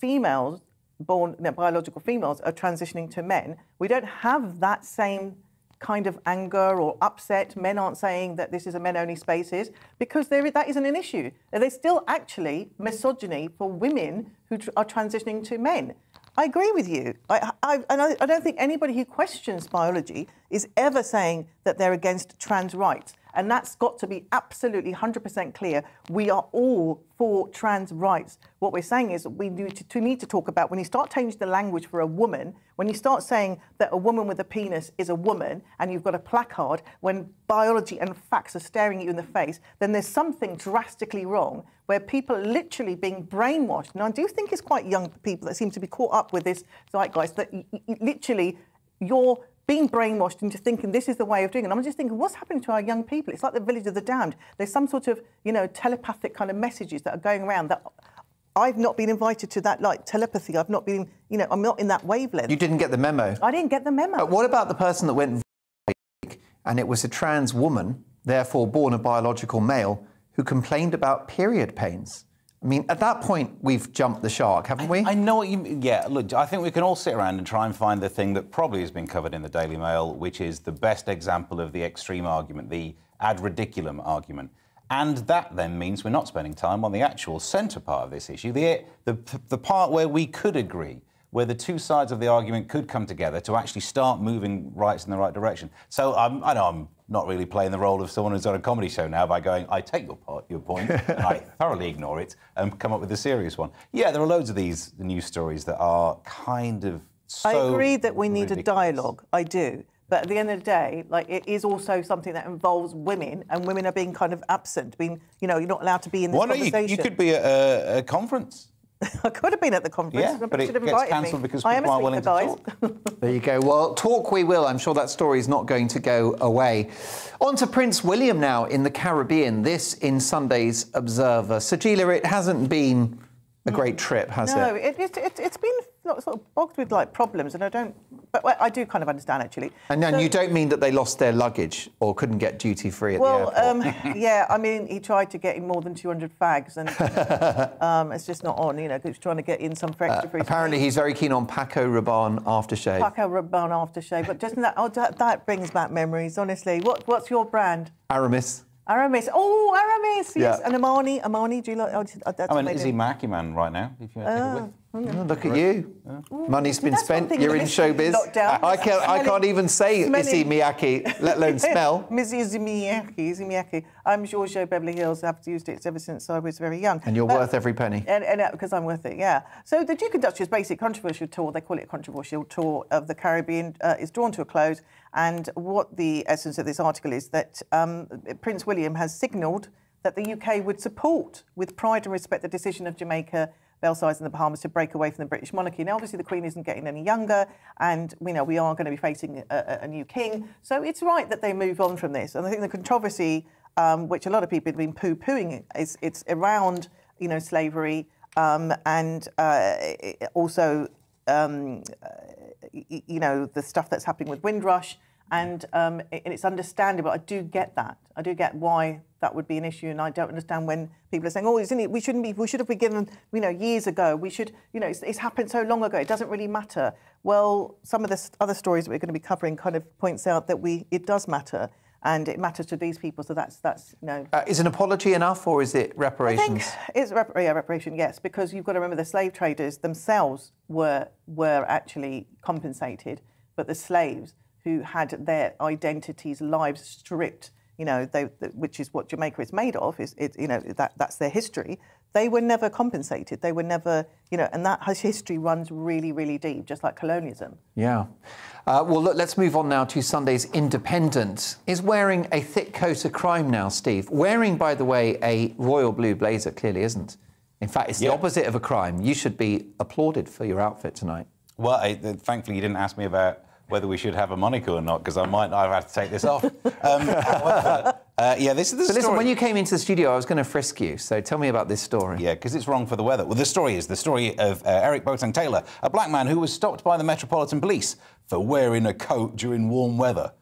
females born, no, biological females are transitioning to men. We don't have that same kind of anger or upset. Men aren't saying that this is a men-only spaces because there, that isn't an issue. There's still actually misogyny for women who tr are transitioning to men. I agree with you. I, I, and I, I don't think anybody who questions biology is ever saying that they're against trans rights. And that's got to be absolutely one hundred percent clear. We are all for trans rights. What we're saying is we need to, to need to talk about when you start changing the language for a woman, when you start saying that a woman with a penis is a woman and you've got a placard, when biology and facts are staring at you in the face, then there's something drastically wrong where people are literally being brainwashed. And I do think it's quite young people that seem to be caught up with this zeitgeist that literally you're being brainwashed into thinking this is the way of doing it. And I'm just thinking, what's happening to our young people? It's like the Village of the Damned. There's some sort of, you know, telepathic kind of messages that are going around that I've not been invited to that, like, telepathy. I've not been, you know, I'm not in that wavelength. You didn't get the memo. I didn't get the memo. But what about the person that went and it was a trans woman, therefore born a biological male, who complained about period pains? I mean, at that point, we've jumped the shark, haven't we? I, I know what you mean. Yeah, look, I think we can all sit around and try and find the thing that probably has been covered in the Daily Mail, which is the best example of the extreme argument, the ad ridiculum argument. And that then means we're not spending time on the actual centre part of this issue, the, the, the part where we could agree, where the two sides of the argument could come together to actually start moving rights in the right direction. So um, I know I'm not really playing the role of someone who's on a comedy show now by going, I take your part, your point, and I thoroughly ignore it and come up with a serious one. Yeah, there are loads of these news stories that are kind of so I agree that we need ridiculous. a dialogue, I do. But at the end of the day, like, it is also something that involves women, and women are being kind of absent, being, you know, you're not allowed to be in this Why conversation. You, you could be at a, a conference. I could have been at the conference. Yeah, but it gets cancelled because people aren't willing to talk. There you go. Well, talk we will. I'm sure that story is not going to go away. On to Prince William now in the Caribbean. This in Sunday's Observer. Sajila, it hasn't been a great trip, has it? No, it, it, it, it's been sort of bogged with, like, problems, and I don't... But well, I do kind of understand, actually. And then so, you don't mean that they lost their luggage or couldn't get duty-free at well, the airport? Well, um, yeah, I mean, he tried to get in more than two hundred fags, and um, it's just not on, you know, he's trying to get in some for extra uh, free. Apparently, he's very keen on Paco Rabanne aftershave. Paco Rabanne aftershave, but doesn't that... Oh, that, that brings back memories, honestly. What, what's your brand? Aramis. Aramis. Oh, Aramis. Yes. Yeah. And Amani. Amani, do you like... Oh, that's I mean, is he Mackie Man right now? If you uh, oh, look at you. Yeah. Money's been spent. You're in showbiz. I can't, I can't even say Missy Miyake, let alone smell. Missy Miyake, Missy Miyake. I'm Giorgio Beverly Hills. I've used it ever since I was very young. And you're but, worth every penny. And, and uh, because I'm worth it, yeah. So the Duke and Duchess' basic controversial tour, they call it a controversial tour of the Caribbean, uh, is drawn to a close. And what the essence of this article is that um, Prince William has signalled that the U K would support with pride and respect the decision of Jamaica, Belsize and the Bahamas to break away from the British monarchy. Now, obviously, the Queen isn't getting any younger, and you know, we are going to be facing a, a new king. So it's right that they move on from this. And I think the controversy, um, which a lot of people have been poo-pooing, is it's around you know, slavery um, and uh, also um, you know, the stuff that's happening with Windrush. And, um, and it's understandable. I do get that. I do get why that would be an issue, and I don't understand when people are saying, "Oh, isn't it? We shouldn't be. We should have been given, you know, years ago. We should, you know, it's, it's happened so long ago. It doesn't really matter." Well, some of the other stories that we're going to be covering kind of points out that we it does matter, and it matters to these people. So that's that's you know. Uh, is an apology enough, or is it reparations? I think it's rep yeah, reparation. Yes, because you've got to remember the slave traders themselves were were actually compensated, but the slaves who had their identities, lives stripped, you know, they, they, which is what Jamaica is made of, is it, you know, that, that's their history. They were never compensated. They were never, you know, and that history runs really, really deep, just like colonialism. Yeah. Uh, well, look, let's move on now to Sunday's Independent. Is wearing a thick coat a crime now, Steve? Wearing, by the way, a royal blue blazer clearly isn't. In fact, it's yeah. the opposite of a crime. You should be applauded for your outfit tonight. Well, I, thankfully, you didn't ask me about whether we should have a monocle or not, because I might not have had to take this off. Um, however, uh, yeah, this is the so story. Listen, when you came into the studio, I was going to frisk you, so tell me about this story. Yeah, because it's wrong for the weather. Well, the story is the story of uh, Eric Boateng-Taylor, a black man who was stopped by the Metropolitan Police for wearing a coat during warm weather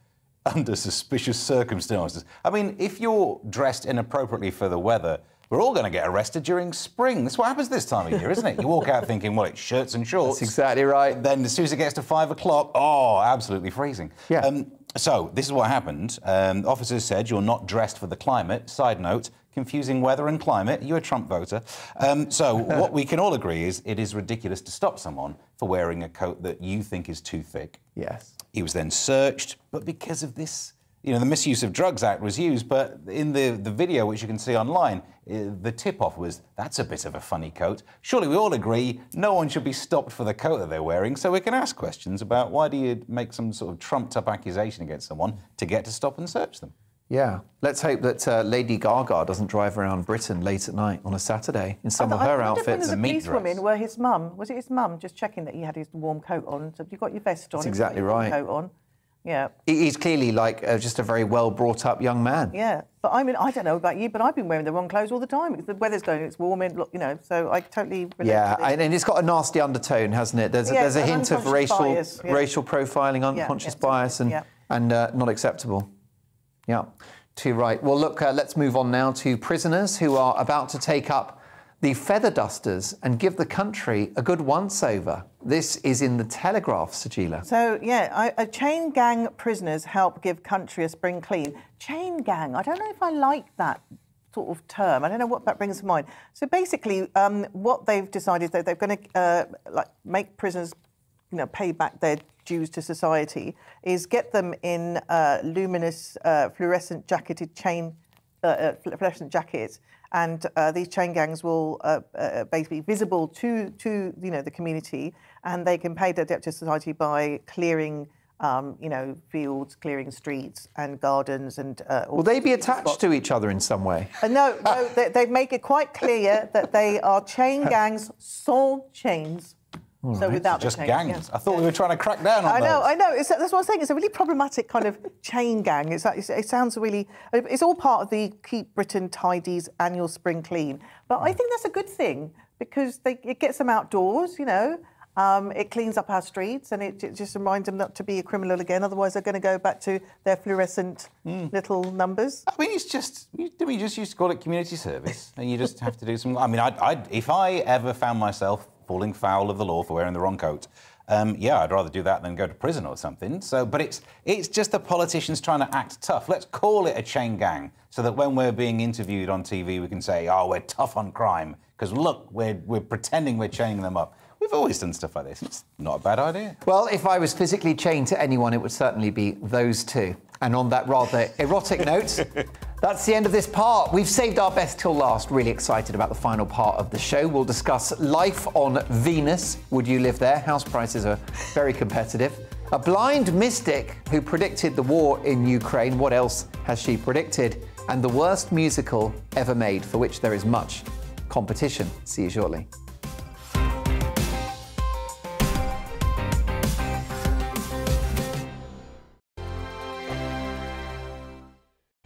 under suspicious circumstances. I mean, if you're dressed inappropriately for the weather, we're all going to get arrested during spring. That's what happens this time of year, isn't it? You walk out thinking, well, it's shirts and shorts. That's exactly right. Then as soon as it gets to five o'clock, oh, absolutely freezing. Yeah. Um, so this is what happened. Um, officers said, "You're not dressed for the climate." Side note, confusing weather and climate. You're a Trump voter. Um, so what we can all agree is it is ridiculous to stop someone for wearing a coat that you think is too thick. Yes. He was then searched, but because of this, you know, the Misuse of Drugs Act was used, but in the, the video, which you can see online, uh, the tip-off was, that's a bit of a funny coat. Surely we all agree no one should be stopped for the coat that they're wearing, so we can ask questions about why do you make some sort of trumped-up accusation against someone to get to stop and search them? Yeah. Let's hope that uh, Lady Gaga doesn't drive around Britain late at night on a Saturday in some I, of her I outfits. The police women were his mum. Was it his mum? Just checking that he had his warm coat on. So have you got your vest on? That's exactly your right. Coat on. Yeah. He's clearly like uh, just a very well brought up young man. Yeah. But I mean, I don't know about you, but I've been wearing the wrong clothes all the time. The weather's going, it's warm, and, you know, so I totally relate yeah, to it. And it's got a nasty undertone, hasn't it? There's, yeah, there's a hint of racial bias, yeah. racial profiling, unconscious yeah, yeah, bias, and, yeah. and uh, not acceptable. Yeah. Too right. Well, look, uh, let's move on now to prisoners who are about to take up the feather dusters and give the country a good once-over. This is in the Telegraph, Sajila. So, yeah, I, a chain gang prisoners help give country a spring clean. Chain gang, I don't know if I like that sort of term. I don't know what that brings to mind. So basically, um, what they've decided is that they're going to uh, like make prisoners, you know, pay back their dues to society, is get them in uh, luminous, uh, fluorescent jacketed chain, uh, uh, fluorescent jackets. And uh, these chain gangs will uh, uh, basically be visible to, to you know, the community, and they can pay their debt to society by clearing, um, you know, fields, clearing streets and gardens and... Uh, all will they be attached spots. to each other in some way? Uh, no, no they, they make it quite clear that they are chain gangs sans chains. All so right. without so just the gangs. Yeah. I thought yeah. we were trying to crack down on I know, those. I know. It's, that's what I'm saying. It's a really problematic kind of chain gang. It's, it sounds really... It's all part of the Keep Britain Tidy's annual spring clean. But yeah. I think that's a good thing because they, it gets them outdoors, you know. Um, it cleans up our streets and it, it just reminds them not to be a criminal again. Otherwise, they're going to go back to their fluorescent mm. little numbers. I mean, it's just... Didn't we just used to call it community service? And you just have to do some... I mean, I'd, I'd, if I ever found myself falling foul of the law for wearing the wrong coat. Um, yeah, I'd rather do that than go to prison or something. So, but it's it's just the politicians trying to act tough. Let's call it a chain gang so that when we're being interviewed on T V, we can say, oh, we're tough on crime because, look, we're, we're pretending we're chaining them up. We've always done stuff like this. It's not a bad idea. Well, if I was physically chained to anyone, it would certainly be those two. And on that rather erotic note, that's the end of this part. We've saved our best till last. Really excited about the final part of the show. We'll discuss life on Venus. Would you live there? House prices are very competitive. A blind mystic who predicted the war in Ukraine. What else has she predicted? And the worst musical ever made, for which there is much competition. See you shortly.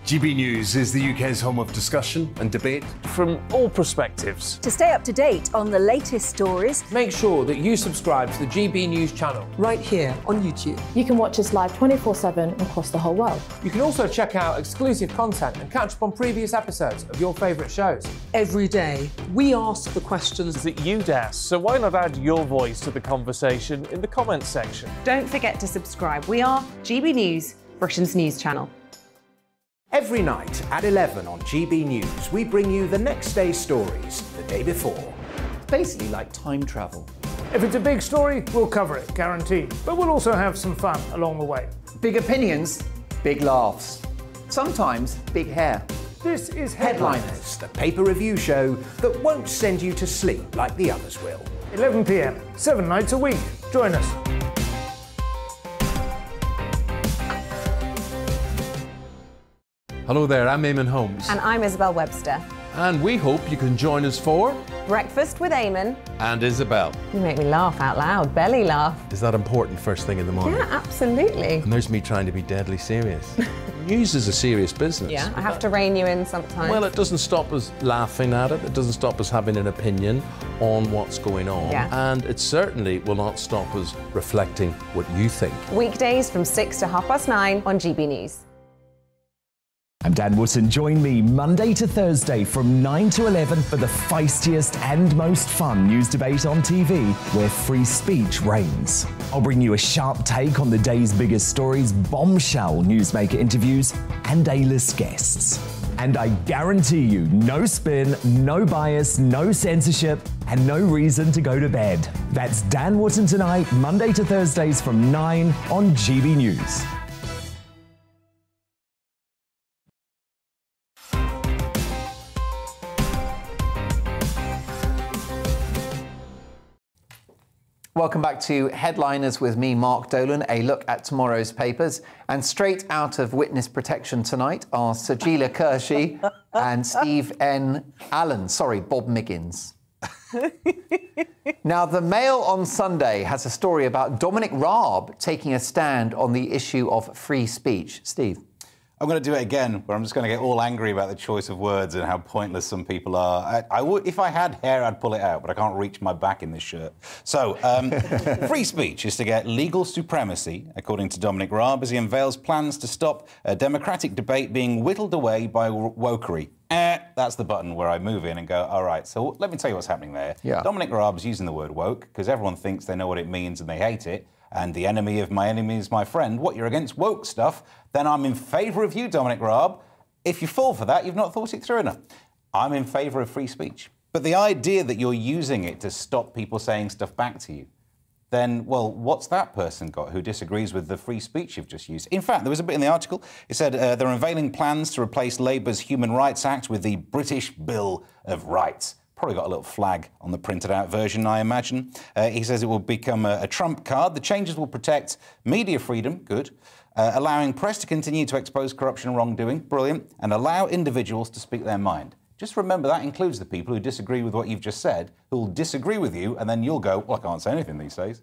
G B News is the U K's home of discussion and debate from all perspectives. To stay up to date on the latest stories, make sure that you subscribe to the G B News channel right here on YouTube. You can watch us live twenty-four seven across the whole world. You can also check out exclusive content and catch up on previous episodes of your favourite shows. Every day, we ask the questions that you'd ask, so why not add your voice to the conversation in the comments section? Don't forget to subscribe. We are G B News, Britain's news channel. Every night at eleven on G B News, we bring you the next day's stories the day before. It's basically like time travel. If it's a big story, we'll cover it, guaranteed. But we'll also have some fun along the way. Big opinions, big laughs. Sometimes big hair. This is Headliners, Headliners, the paper review show that won't send you to sleep like the others will. eleven p m, seven nights a week. Join us. Hello there, I'm Eamon Holmes. And I'm Isabel Webster. And we hope you can join us for... Breakfast with Eamon. And Isabel. You make me laugh out loud, belly laugh. Is that important first thing in the morning? Yeah, absolutely. And there's me trying to be deadly serious. News is a serious business. Yeah, I have to rein you in sometimes. Well, it doesn't stop us laughing at it. It doesn't stop us having an opinion on what's going on. Yeah. And it certainly will not stop us reflecting what you think. Weekdays from six to half past nine on G B News. I'm Dan Wootton. Join me Monday to Thursday from nine to eleven for the feistiest and most fun news debate on T V where free speech reigns. I'll bring you a sharp take on the day's biggest stories, bombshell newsmaker interviews and A-list guests. And I guarantee you no spin, no bias, no censorship and no reason to go to bed. That's Dan Wootton tonight, Monday to Thursdays from nine on G B News. Welcome back to Headliners with me, Mark Dolan, a look at tomorrow's papers. And straight out of witness protection tonight are Sajila Kureshi and Steve N. Allen. Sorry, Bob Miggins. Now, the Mail on Sunday has a story about Dominic Raab taking a stand on the issue of free speech. Steve. I'm going to do it again, where I'm just going to get all angry about the choice of words and how pointless some people are. I, I would, if I had hair, I'd pull it out, but I can't reach my back in this shirt. So, um, free speech is to get legal supremacy, according to Dominic Raab, as he unveils plans to stop a democratic debate being whittled away by wokery. Eh, that's the button where I move in and go, all right, so let me tell you what's happening there. Yeah. Dominic Raab's using the word woke because everyone thinks they know what it means and they hate it. And the enemy of my enemy is my friend. What, you're against woke stuff? Then I'm in favour of you, Dominic Raab. If you fall for that, you've not thought it through enough. I'm in favour of free speech. But the idea that you're using it to stop people saying stuff back to you, then, well, what's that person got who disagrees with the free speech you've just used? In fact, there was a bit in the article. It said uh, they're unveiling plans to replace Labour's Human Rights Act with the British Bill of Rights. Probably got a little flag on the printed-out version, I imagine. Uh, he says it will become a, a trump card. The changes will protect media freedom, good, uh, allowing press to continue to expose corruption and wrongdoing, brilliant, and allow individuals to speak their mind. Just remember that includes the people who disagree with what you've just said, who will disagree with you, and then you'll go, well, I can't say anything these days.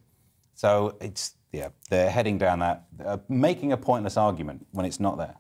So it's, yeah, they're heading down that, uh, making a pointless argument when it's not there.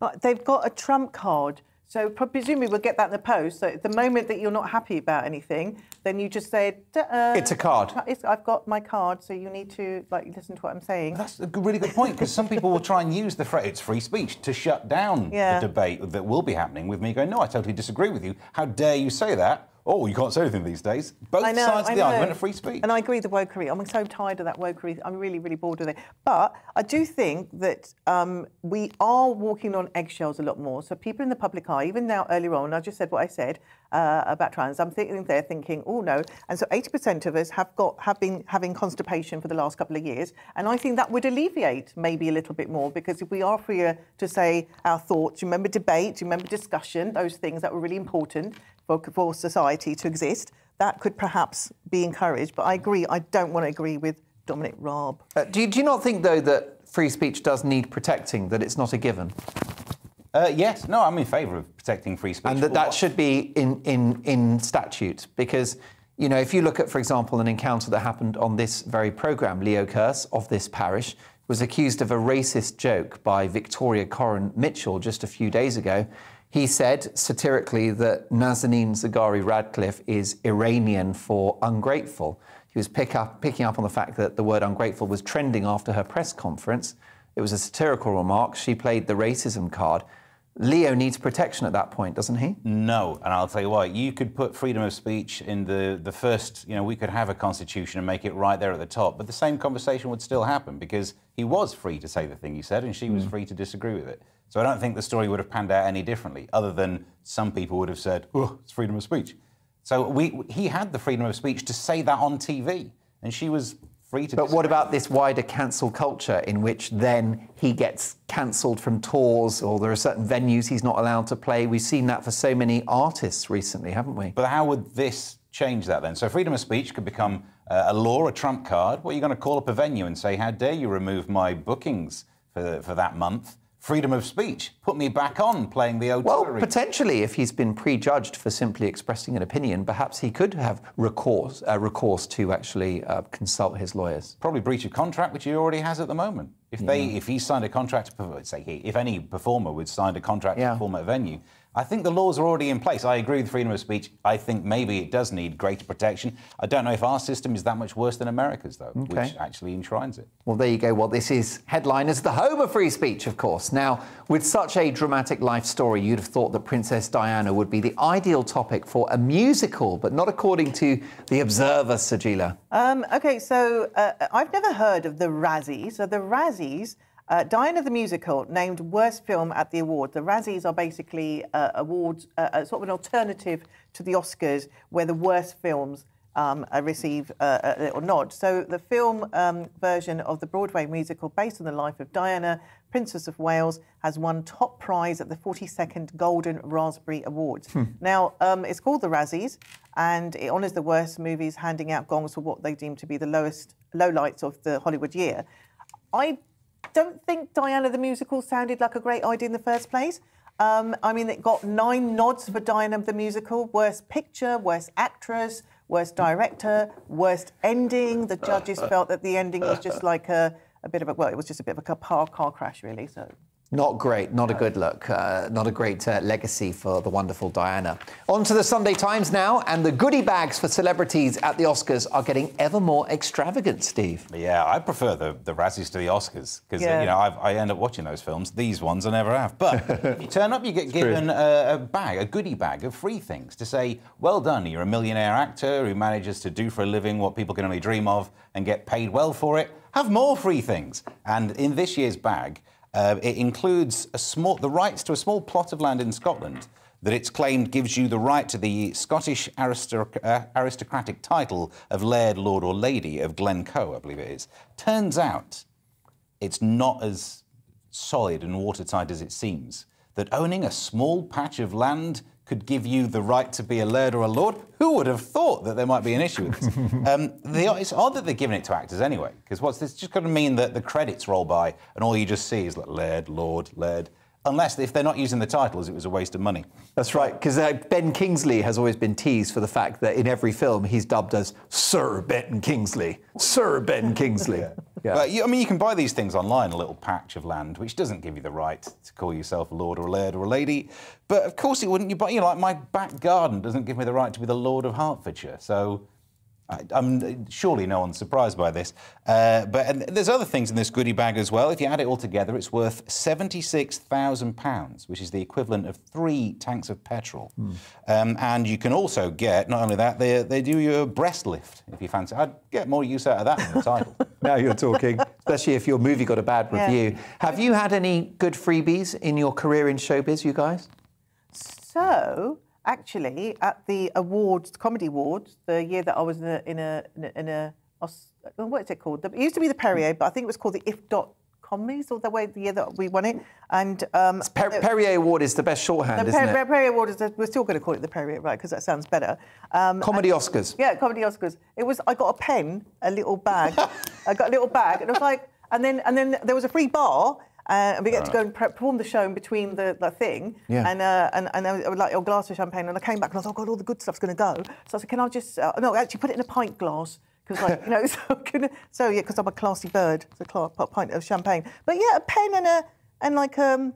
But they've got a trump card. So presumably we'll get that in the post. So the moment that you're not happy about anything, then you just say... Uh, it's a card. It's, I've got my card, so you need to like listen to what I'm saying. Well, that's a really good point, because some people will try and use the phrase, it's free speech, to shut down yeah. the debate that will be happening with me going, no, I totally disagree with you. How dare you say that? Oh, you can't say anything these days. Both know, sides of the argument are free speech. And I agree with the wokery. I'm so tired of that wokery. I'm really, really bored with it. But I do think that um, we are walking on eggshells a lot more. So people in the public eye, even now earlier on, I just said what I said uh, about trans. I'm thinking they're thinking, oh, no. And so eighty percent of us have got have been having constipation for the last couple of years. And I think that would alleviate maybe a little bit more, because if we are freer to say our thoughts, remember debate, remember discussion, those things that were really important for society to exist, that could perhaps be encouraged. But I agree, I don't want to agree with Dominic Raab. Uh, do, you, do you not think, though, that free speech does need protecting, that it's not a given? Uh, yes, no, I'm in favour of protecting free speech. And that, that should be in, in, in statute, because, you know, if you look at, for example, an encounter that happened on this very programme, Leo Curse, of this parish, was accused of a racist joke by Victoria Coren Mitchell just a few days ago. He said satirically that Nazanin Zaghari Ratcliffe is Iranian for ungrateful. He was pick up, picking up on the fact that the word ungrateful was trending after her press conference. It was a satirical remark. She played the racism card. Leo needs protection at that point, doesn't he? No, and I'll tell you what, you could put freedom of speech in the, the first, you know, we could have a constitution and make it right there at the top, but the same conversation would still happen because he was free to say the thing he said and she was mm. free to disagree with it. So I don't think the story would have panned out any differently, other than some people would have said, oh, it's freedom of speech. So we, he had the freedom of speech to say that on T V, and she was free to... But disagree. What about this wider cancel culture in which then he gets cancelled from tours, or there are certain venues he's not allowed to play? We've seen that for so many artists recently, haven't we? But how would this change that then? So freedom of speech could become uh, a law, a trump card. What, are you going to call up a venue and say, how dare you remove my bookings for, for that month? Freedom of speech. Put me back on playing the O two. Well, potentially, if he's been prejudged for simply expressing an opinion, perhaps he could have recourse, uh, recourse to actually uh, consult his lawyers. Probably breach of contract, which he already has at the moment. If they, yeah. if he signed a contract, say he, if any performer would sign a contract yeah. to perform at a venue, I think the laws are already in place. I agree with freedom of speech. I think maybe it does need greater protection. I don't know if our system is that much worse than America's, though, okay. which actually enshrines it. Well, there you go. Well, this is Headliners, the home of free speech, of course. Now, with such a dramatic life story, you'd have thought that Princess Diana would be the ideal topic for a musical, but not according to the Observer, Sajila. Um, OK, so uh, I've never heard of the Razzies. So the Razzies... Uh, Diana the Musical, named Worst Film at the awards. The Razzies are basically uh, awards, uh, uh, sort of an alternative to the Oscars, where the worst films um, receive uh, a little nod. So the film um, version of the Broadway musical, based on the life of Diana, Princess of Wales, has won top prize at the forty-second Golden Raspberry Awards. Hmm. Now, um, it's called the Razzies, and it honours the worst movies, handing out gongs for what they deem to be the lowest lowlights of the Hollywood year. I don't think Diana the Musical sounded like a great idea in the first place. Um, I mean, it got nine nods for Diana the Musical. Worst picture, worst actress, worst director, worst ending. The judges felt that the ending was just like a, a bit of a... Well, it was just a bit of a car, car crash, really, so... Not great, not a good look, uh, not a great uh, legacy for the wonderful Diana. On to the Sunday Times now, and the goodie bags for celebrities at the Oscars are getting ever more extravagant, Steve. Yeah, I prefer the, the Razzies to the Oscars, because, yeah. uh, you know, I've, I end up watching those films. These ones I never have. But you turn up, you get given a, a bag, a goodie bag of free things to say, well done, you're a millionaire actor who manages to do for a living what people can only dream of and get paid well for it. Have more free things. And in this year's bag... Uh, it includes a small, the rights to a small plot of land in Scotland that it's claimed gives you the right to the Scottish aristoc uh, aristocratic title of Laird, Lord or Lady of Glencoe, I believe it is. Turns out it's not as solid and watertight as it seems, that owning a small patch of land could give you the right to be a laird or a lord. Who would have thought that there might be an issue with this? um, they, it's odd that they're giving it to actors anyway, because what's this? Just going to mean that the credits roll by and all you just see is like laird, lord, laird. Unless, if they're not using the titles, it was a waste of money. That's right, because uh, Ben Kingsley has always been teased for the fact that in every film he's dubbed as Sir Ben Kingsley. Sir Ben Kingsley. yeah. Yeah. But, you, I mean, you can buy these things online, a little patch of land, which doesn't give you the right to call yourself a lord or a laird or a lady. But, of course, it wouldn't. You buy, you know, like, my back garden doesn't give me the right to be the Lord of Hertfordshire, so... I, I'm surely no one's surprised by this. Uh, but and there's other things in this goodie bag as well. If you add it all together, it's worth seventy-six thousand pounds, which is the equivalent of three tanks of petrol. Mm. Um, and you can also get, not only that, they, they do your breast lift, if you fancy. I'd get more use out of that than the title. Now you're talking. Especially if your movie got a bad review. Yeah. Have you had any good freebies in your career in showbiz, you guys? So... Actually, at the awards, comedy awards, the year that I was in a, in a, in a, what's it called? It used to be the Perrier, but I think it was called the If Dot Comedies, or the way the year that we won it. And um, per it, Perrier Award is the best shorthand, the isn't per it? Perrier Award is the, we're still going to call it the Perrier, right? Because that sounds better. Um, comedy and, Oscars. Yeah, comedy Oscars. It was. I got a pen, a little bag. I got a little bag, and I was like, and then and then there was a free bar. Uh, and we get right. to go and perform the show in between the, the thing, yeah. and, uh, and and I would like a glass of champagne, and I came back and I thought, oh God, all the good stuff's going to go. So I said, can I just, uh, no, actually put it in a pint glass, Because, like, you know, so, so yeah, because I'm a classy bird. It's a, class, a pint of champagne. But yeah, a pen and a and like um,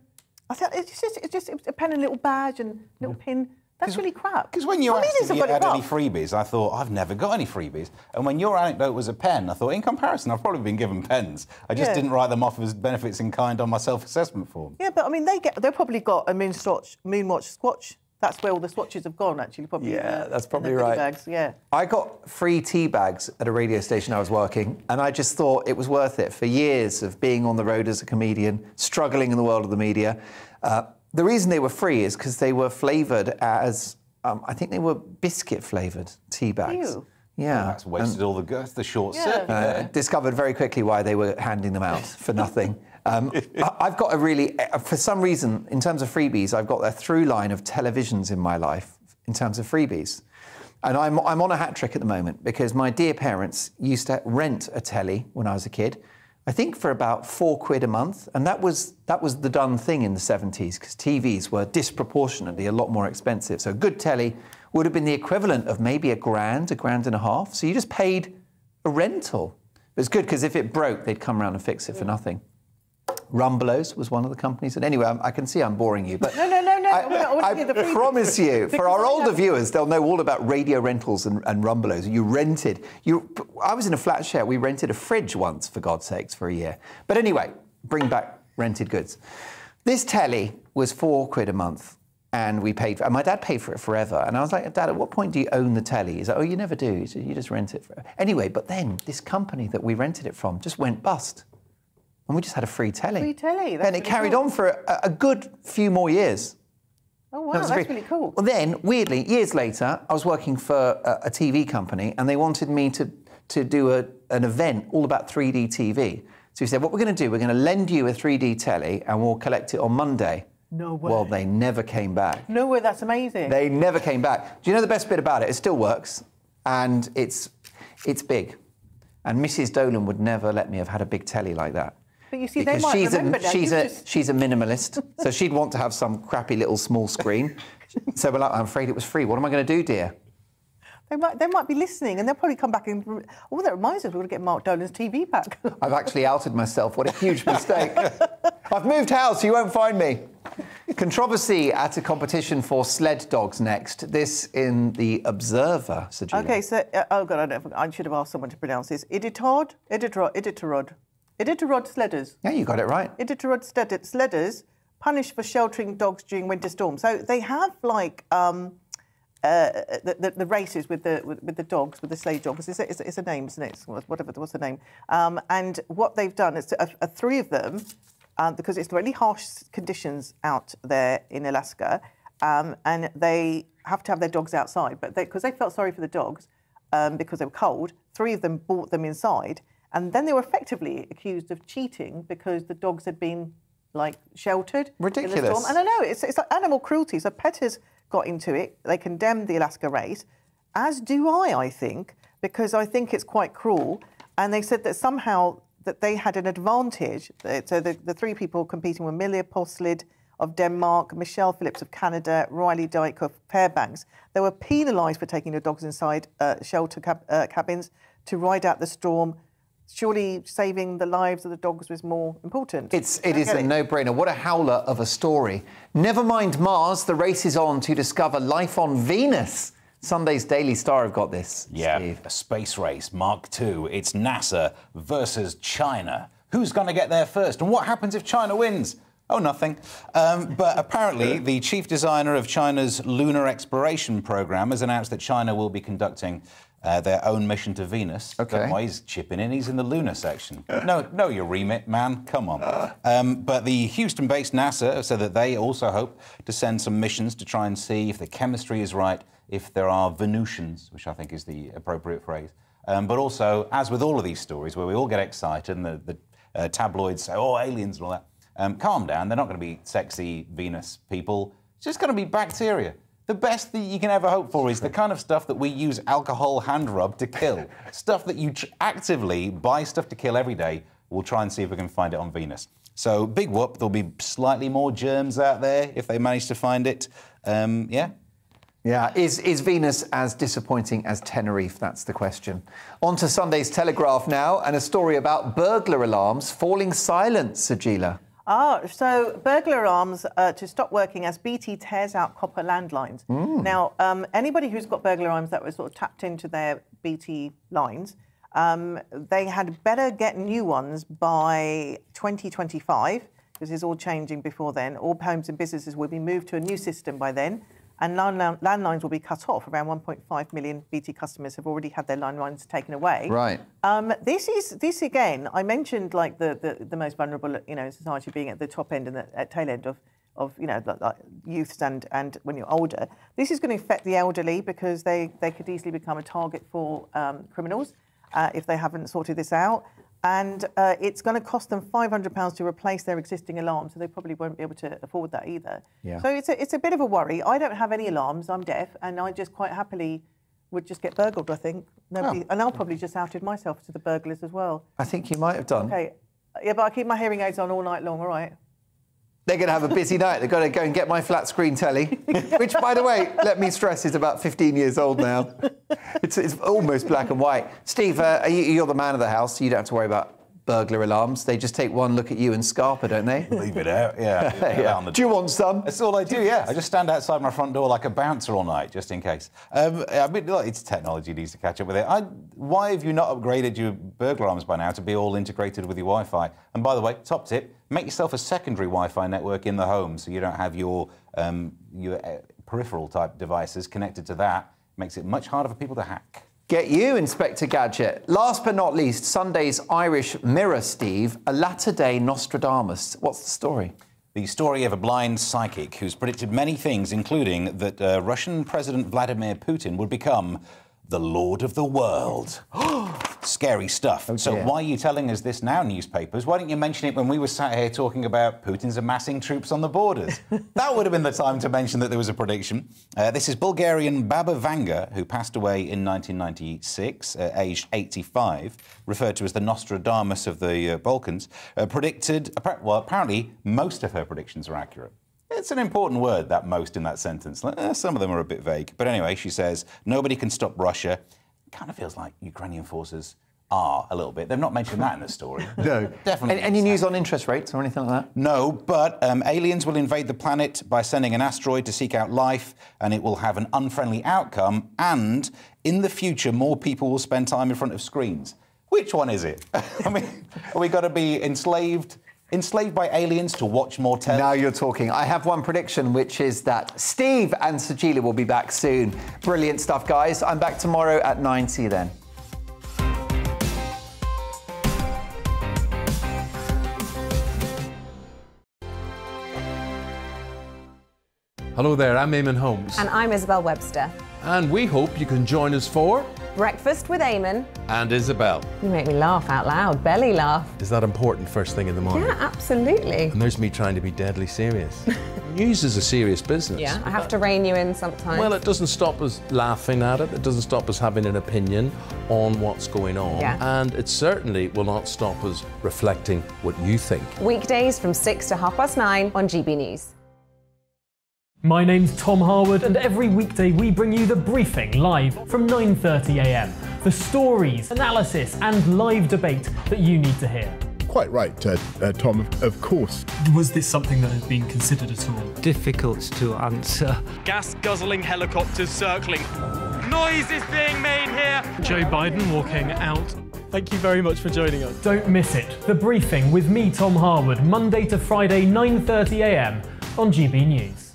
I think it's just it's just a pen and a little badge and a little pin. That's really crap. Because when you asked if you had any freebies, I thought, I've never got any freebies. And when your anecdote was a pen, I thought, in comparison, I've probably been given pens. I just yeah. didn't write them off as benefits in kind on my self-assessment form. Yeah, but, I mean, they get, they've probably got a Moonwatch, Moonwatch Swatch. That's where all the swatches have gone, actually, probably. Yeah, that's probably right. Bags, yeah. I got free tea bags at a radio station I was working, and I just thought it was worth it for years of being on the road as a comedian, struggling in the world of the media. Uh, The reason they were free is because they were flavoured as, um, I think they were biscuit-flavoured tea bags. Ew. Yeah. Oh, that's wasted and, all the guts, the short yeah. sip. Uh, yeah. Discovered very quickly why they were handing them out for nothing. um, I, I've got a really, for some reason, in terms of freebies, I've got a through line of televisions in my life in terms of freebies. And I'm, I'm on a hat trick at the moment because my dear parents used to rent a telly when I was a kid. I think for about four quid a month, and that was that was the done thing in the seventies because T Vs were disproportionately a lot more expensive. So a good telly would have been the equivalent of maybe a grand, a grand and a half. So you just paid a rental. It was good because if it broke, they'd come around and fix it for nothing. Rumbelows was one of the companies. And anyway, I can see I'm boring you, but no, no, no, no. I, I, I promise you, for our older viewers, they'll know all about radio rentals and, and Rumbelows. You rented. You, I was in a flat share. We rented a fridge once, for God's sakes, for a year. But anyway, bring back rented goods. This telly was four quid a month, and we paid for it. And my dad paid for it forever. And I was like, Dad, at what point do you own the telly? He's like, oh, you never do. He said, you just rent it forever. Anyway, but then this company that we rented it from just went bust. And we just had a free telly. Free telly. And it carried on for a, a good few more years. Oh, wow, that's really cool. Well, then, weirdly, years later, I was working for a, a T V company and they wanted me to, to do a, an event all about three D T V. So we said, what we're going to do, we're going to lend you a three D telly and we'll collect it on Monday. No way. Well, they never came back. No way, that's amazing. They never came back. Do you know the best bit about it? It still works and it's, it's big. And Missus Dolan would never let me have had a big telly like that. But you see, because they might she's remember a, she's, a, just... she's a minimalist, so she'd want to have some crappy little small screen. So we're like, I'm afraid it was free. What am I going to do, dear? They might, they might be listening, and they'll probably come back and... Oh, that reminds us, we're going to get Mark Dolan's T V back. I've actually outed myself. What a huge mistake. I've moved house. You won't find me. Controversy at a competition for sled dogs next. This in the Observer, Sajila. OK, so... Uh, oh, God, I, don't, I should have asked someone to pronounce this. Iditarod? Iditarod. Iditarod. Iditarod sledders. Yeah, you got it right. Iditarod sledders punished for sheltering dogs during winter storms. So they have like um, uh, the, the, the races with the with, with the dogs, with the sleigh dogs. It's a, it's, a, it's a name, isn't it? It's whatever. What's the name? Um, and what they've done is uh, uh, three of them, uh, because it's really harsh conditions out there in Alaska, um, and they have to have their dogs outside. But because they, they felt sorry for the dogs um, because they were cold, three of them brought them inside. And then they were effectively accused of cheating because the dogs had been, like, sheltered. Ridiculous. In the storm. And I know, it's, it's like animal cruelty. So Petter's got into it. They condemned the Alaska race, as do I, I think, because I think it's quite cruel. And they said that somehow that they had an advantage. So the, the three people competing were Milja Poslid of Denmark, Michelle Phillips of Canada, Riley Dyke of Fairbanks. They were penalised for taking their dogs inside uh, shelter cab uh, cabins to ride out the storm. Surely saving the lives of the dogs was more important. It's, it is a no-brainer. What a howler of a story. Never mind Mars, the race is on to discover life on Venus. Sunday's Daily Star have got this, yeah, Steve. A space race, Mark two. It's NASA versus China. Who's going to get there first? And what happens if China wins? Oh, nothing. Um, but apparently the chief designer of China's lunar exploration program has announced that China will be conducting Uh, their own mission to Venus. Okay. That's why he's chipping in. He's in the lunar section. No, no, your remit, man. Come on. Um, but the Houston-based NASA have said that they also hope to send some missions to try and see if the chemistry is right, if there are Venusians, which I think is the appropriate phrase. Um, but also, as with all of these stories, where we all get excited and the, the uh, tabloids say, oh, aliens and all that, um, calm down. They're not going to be sexy Venus people. It's just going to be bacteria. The best that you can ever hope for is the kind of stuff that we use alcohol hand rub to kill. Stuff that you tr actively buy stuff to kill every day. We'll try and see if we can find it on Venus. So, big whoop, there'll be slightly more germs out there if they manage to find it. Um, yeah. Yeah, is, is Venus as disappointing as Tenerife? That's the question. On to Sunday's Telegraph now, and a story about burglar alarms falling silent, Sajila. Ah, so burglar alarms uh, to stop working as B T tears out copper landlines. Mm. Now, um, anybody who's got burglar alarms that was sort of tapped into their B T lines, um, they had better get new ones by twenty twenty-five, because it's all changing before then. All homes and businesses will be moved to a new system by then, and landlines will be cut off. Around one point five million B T customers have already had their landlines taken away. Right. Um, this is, this again, I mentioned like the, the, the most vulnerable, you know, society being at the top end and the at tail end of, of you know, like youths and, and when you're older. This is going to affect the elderly because they, they could easily become a target for um, criminals uh, if they haven't sorted this out. And uh, it's going to cost them five hundred pounds to replace their existing alarm, so they probably won't be able to afford that either. Yeah. So it's a, it's a bit of a worry. I don't have any alarms, I'm deaf, and I just quite happily would just get burgled, I think. Nobody, oh. And I'll probably just outed myself to the burglars as well. I think you might have done. Okay. Yeah, but I keep my hearing aids on all night long, all right? They're going to have a busy night. They've got to go and get my flat screen telly, which, by the way, let me stress, is about fifteen years old now. It's, it's almost black and white. Steve, uh, you're the man of the house. So you don't have to worry about burglar alarms. They just take one look at you and scarper, don't they? Leave it out, yeah. Leave it yeah. Out on the do you want some? That's all I do, yeah. I just stand outside my front door like a bouncer all night, just in case. Um, I mean, look, it's technology needs to catch up with it. I, why have you not upgraded your burglar alarms by now to be all integrated with your Wi-Fi? And by the way, top tip, make yourself a secondary Wi-Fi network in the home so you don't have your, um, your uh, peripheral-type devices connected to that. Makes it much harder for people to hack. Get you, Inspector Gadget. Last but not least, Sunday's Irish Mirror, Steve, a latter-day Nostradamus. What's the story? The story of a blind psychic who's predicted many things, including that uh, Russian President Vladimir Putin would become the Lord of the World. Scary stuff. Oh, so why are you telling us this now, newspapers? Why didn't you mention it when we were sat here talking about Putin's amassing troops on the borders? That would have been the time to mention that there was a prediction. Uh, this is Bulgarian Baba Vanga, who passed away in nineteen ninety-six, uh, aged eighty-five, referred to as the Nostradamus of the uh, Balkans, uh, predicted, well, apparently most of her predictions are accurate. It's an important word, that most, in that sentence. Uh, some of them are a bit vague. But anyway, she says, nobody can stop Russia. Kind of feels like Ukrainian forces are a little bit. They've not mentioned that in the story. No. Definitely. Any, any news on interest rates or anything like that? No, but um, aliens will invade the planet by sending an asteroid to seek out life, and it will have an unfriendly outcome. And in the future, more people will spend time in front of screens. Which one is it? I mean, are we going to be enslaved? Enslaved by aliens to watch more television? Now you're talking. I have one prediction, which is that Steve and Sajila will be back soon. Brilliant stuff, guys. I'm back tomorrow at nine. See you then. Hello there, I'm Eamon Holmes. And I'm Isabel Webster. And we hope you can join us for Breakfast with Eamon and Isabel. You make me laugh out loud, belly laugh. Is that important first thing in the morning? Yeah, absolutely. And there's me trying to be deadly serious. News is a serious business. Yeah, I have to rein you in sometimes. Well, it doesn't stop us laughing at it. It doesn't stop us having an opinion on what's going on. Yeah. And it certainly will not stop us reflecting what you think. Weekdays from six to half past nine on G B News. My name's Tom Harwood, and every weekday we bring you The Briefing live from nine thirty a m. The stories, analysis and live debate that you need to hear. Quite right, uh, uh, Tom, of course. Was this something that had been considered at all? Difficult to answer. Gas-guzzling helicopters circling. Noise is being made here! Joe Biden walking out. Thank you very much for joining us. Don't miss it. The Briefing with me, Tom Harwood, Monday to Friday, nine thirty a m on G B News.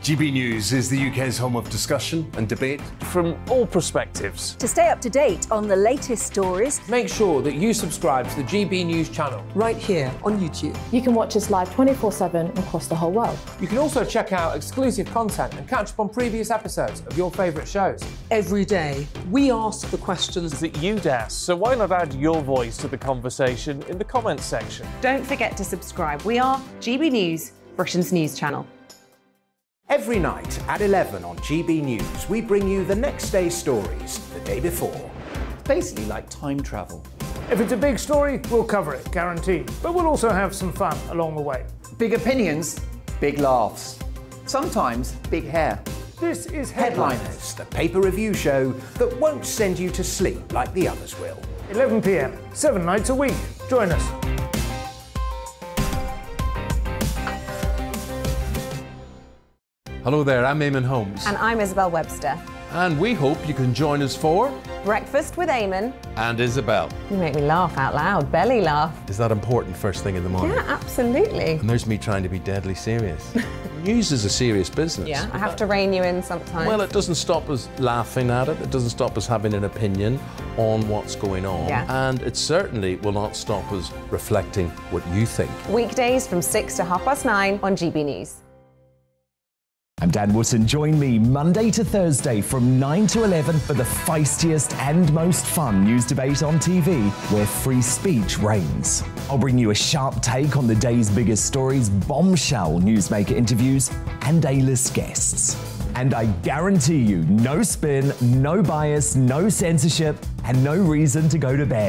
G B News is the U K's home of discussion and debate from all perspectives. To stay up to date on the latest stories, make sure that you subscribe to the G B News channel right here on YouTube. You can watch us live twenty-four seven across the whole world. You can also check out exclusive content and catch up on previous episodes of your favourite shows. Every day, we ask the questions that you'd ask, so why not add your voice to the conversation in the comments section? Don't forget to subscribe. We are G B News, Britain's news channel. Every night at eleven on G B News, we bring you the next day's stories the day before. It's basically like time travel. If it's a big story, we'll cover it, guaranteed. But we'll also have some fun along the way. Big opinions, big laughs. Sometimes big hair. This is Headliners, Headliners, the paper review show that won't send you to sleep like the others will. eleven p m, seven nights a week. Join us. Hello there, I'm Eamon Holmes. And I'm Isabel Webster. And we hope you can join us for... Breakfast with Eamon. And Isabel. You make me laugh out loud, belly laugh. Is that important first thing in the morning? Yeah, absolutely. And there's me trying to be deadly serious. News is a serious business. Yeah, I have to rein you in sometimes. Well, it doesn't stop us laughing at it. It doesn't stop us having an opinion on what's going on. Yeah. And it certainly will not stop us reflecting what you think. Weekdays from six to half past nine on G B News. I'm Dan Wootton. Join me Monday to Thursday from nine to eleven for the feistiest and most fun news debate on T V where free speech reigns. I'll bring you a sharp take on the day's biggest stories, bombshell newsmaker interviews and A-list guests. And I guarantee you no spin, no bias, no censorship and no reason to go to bed.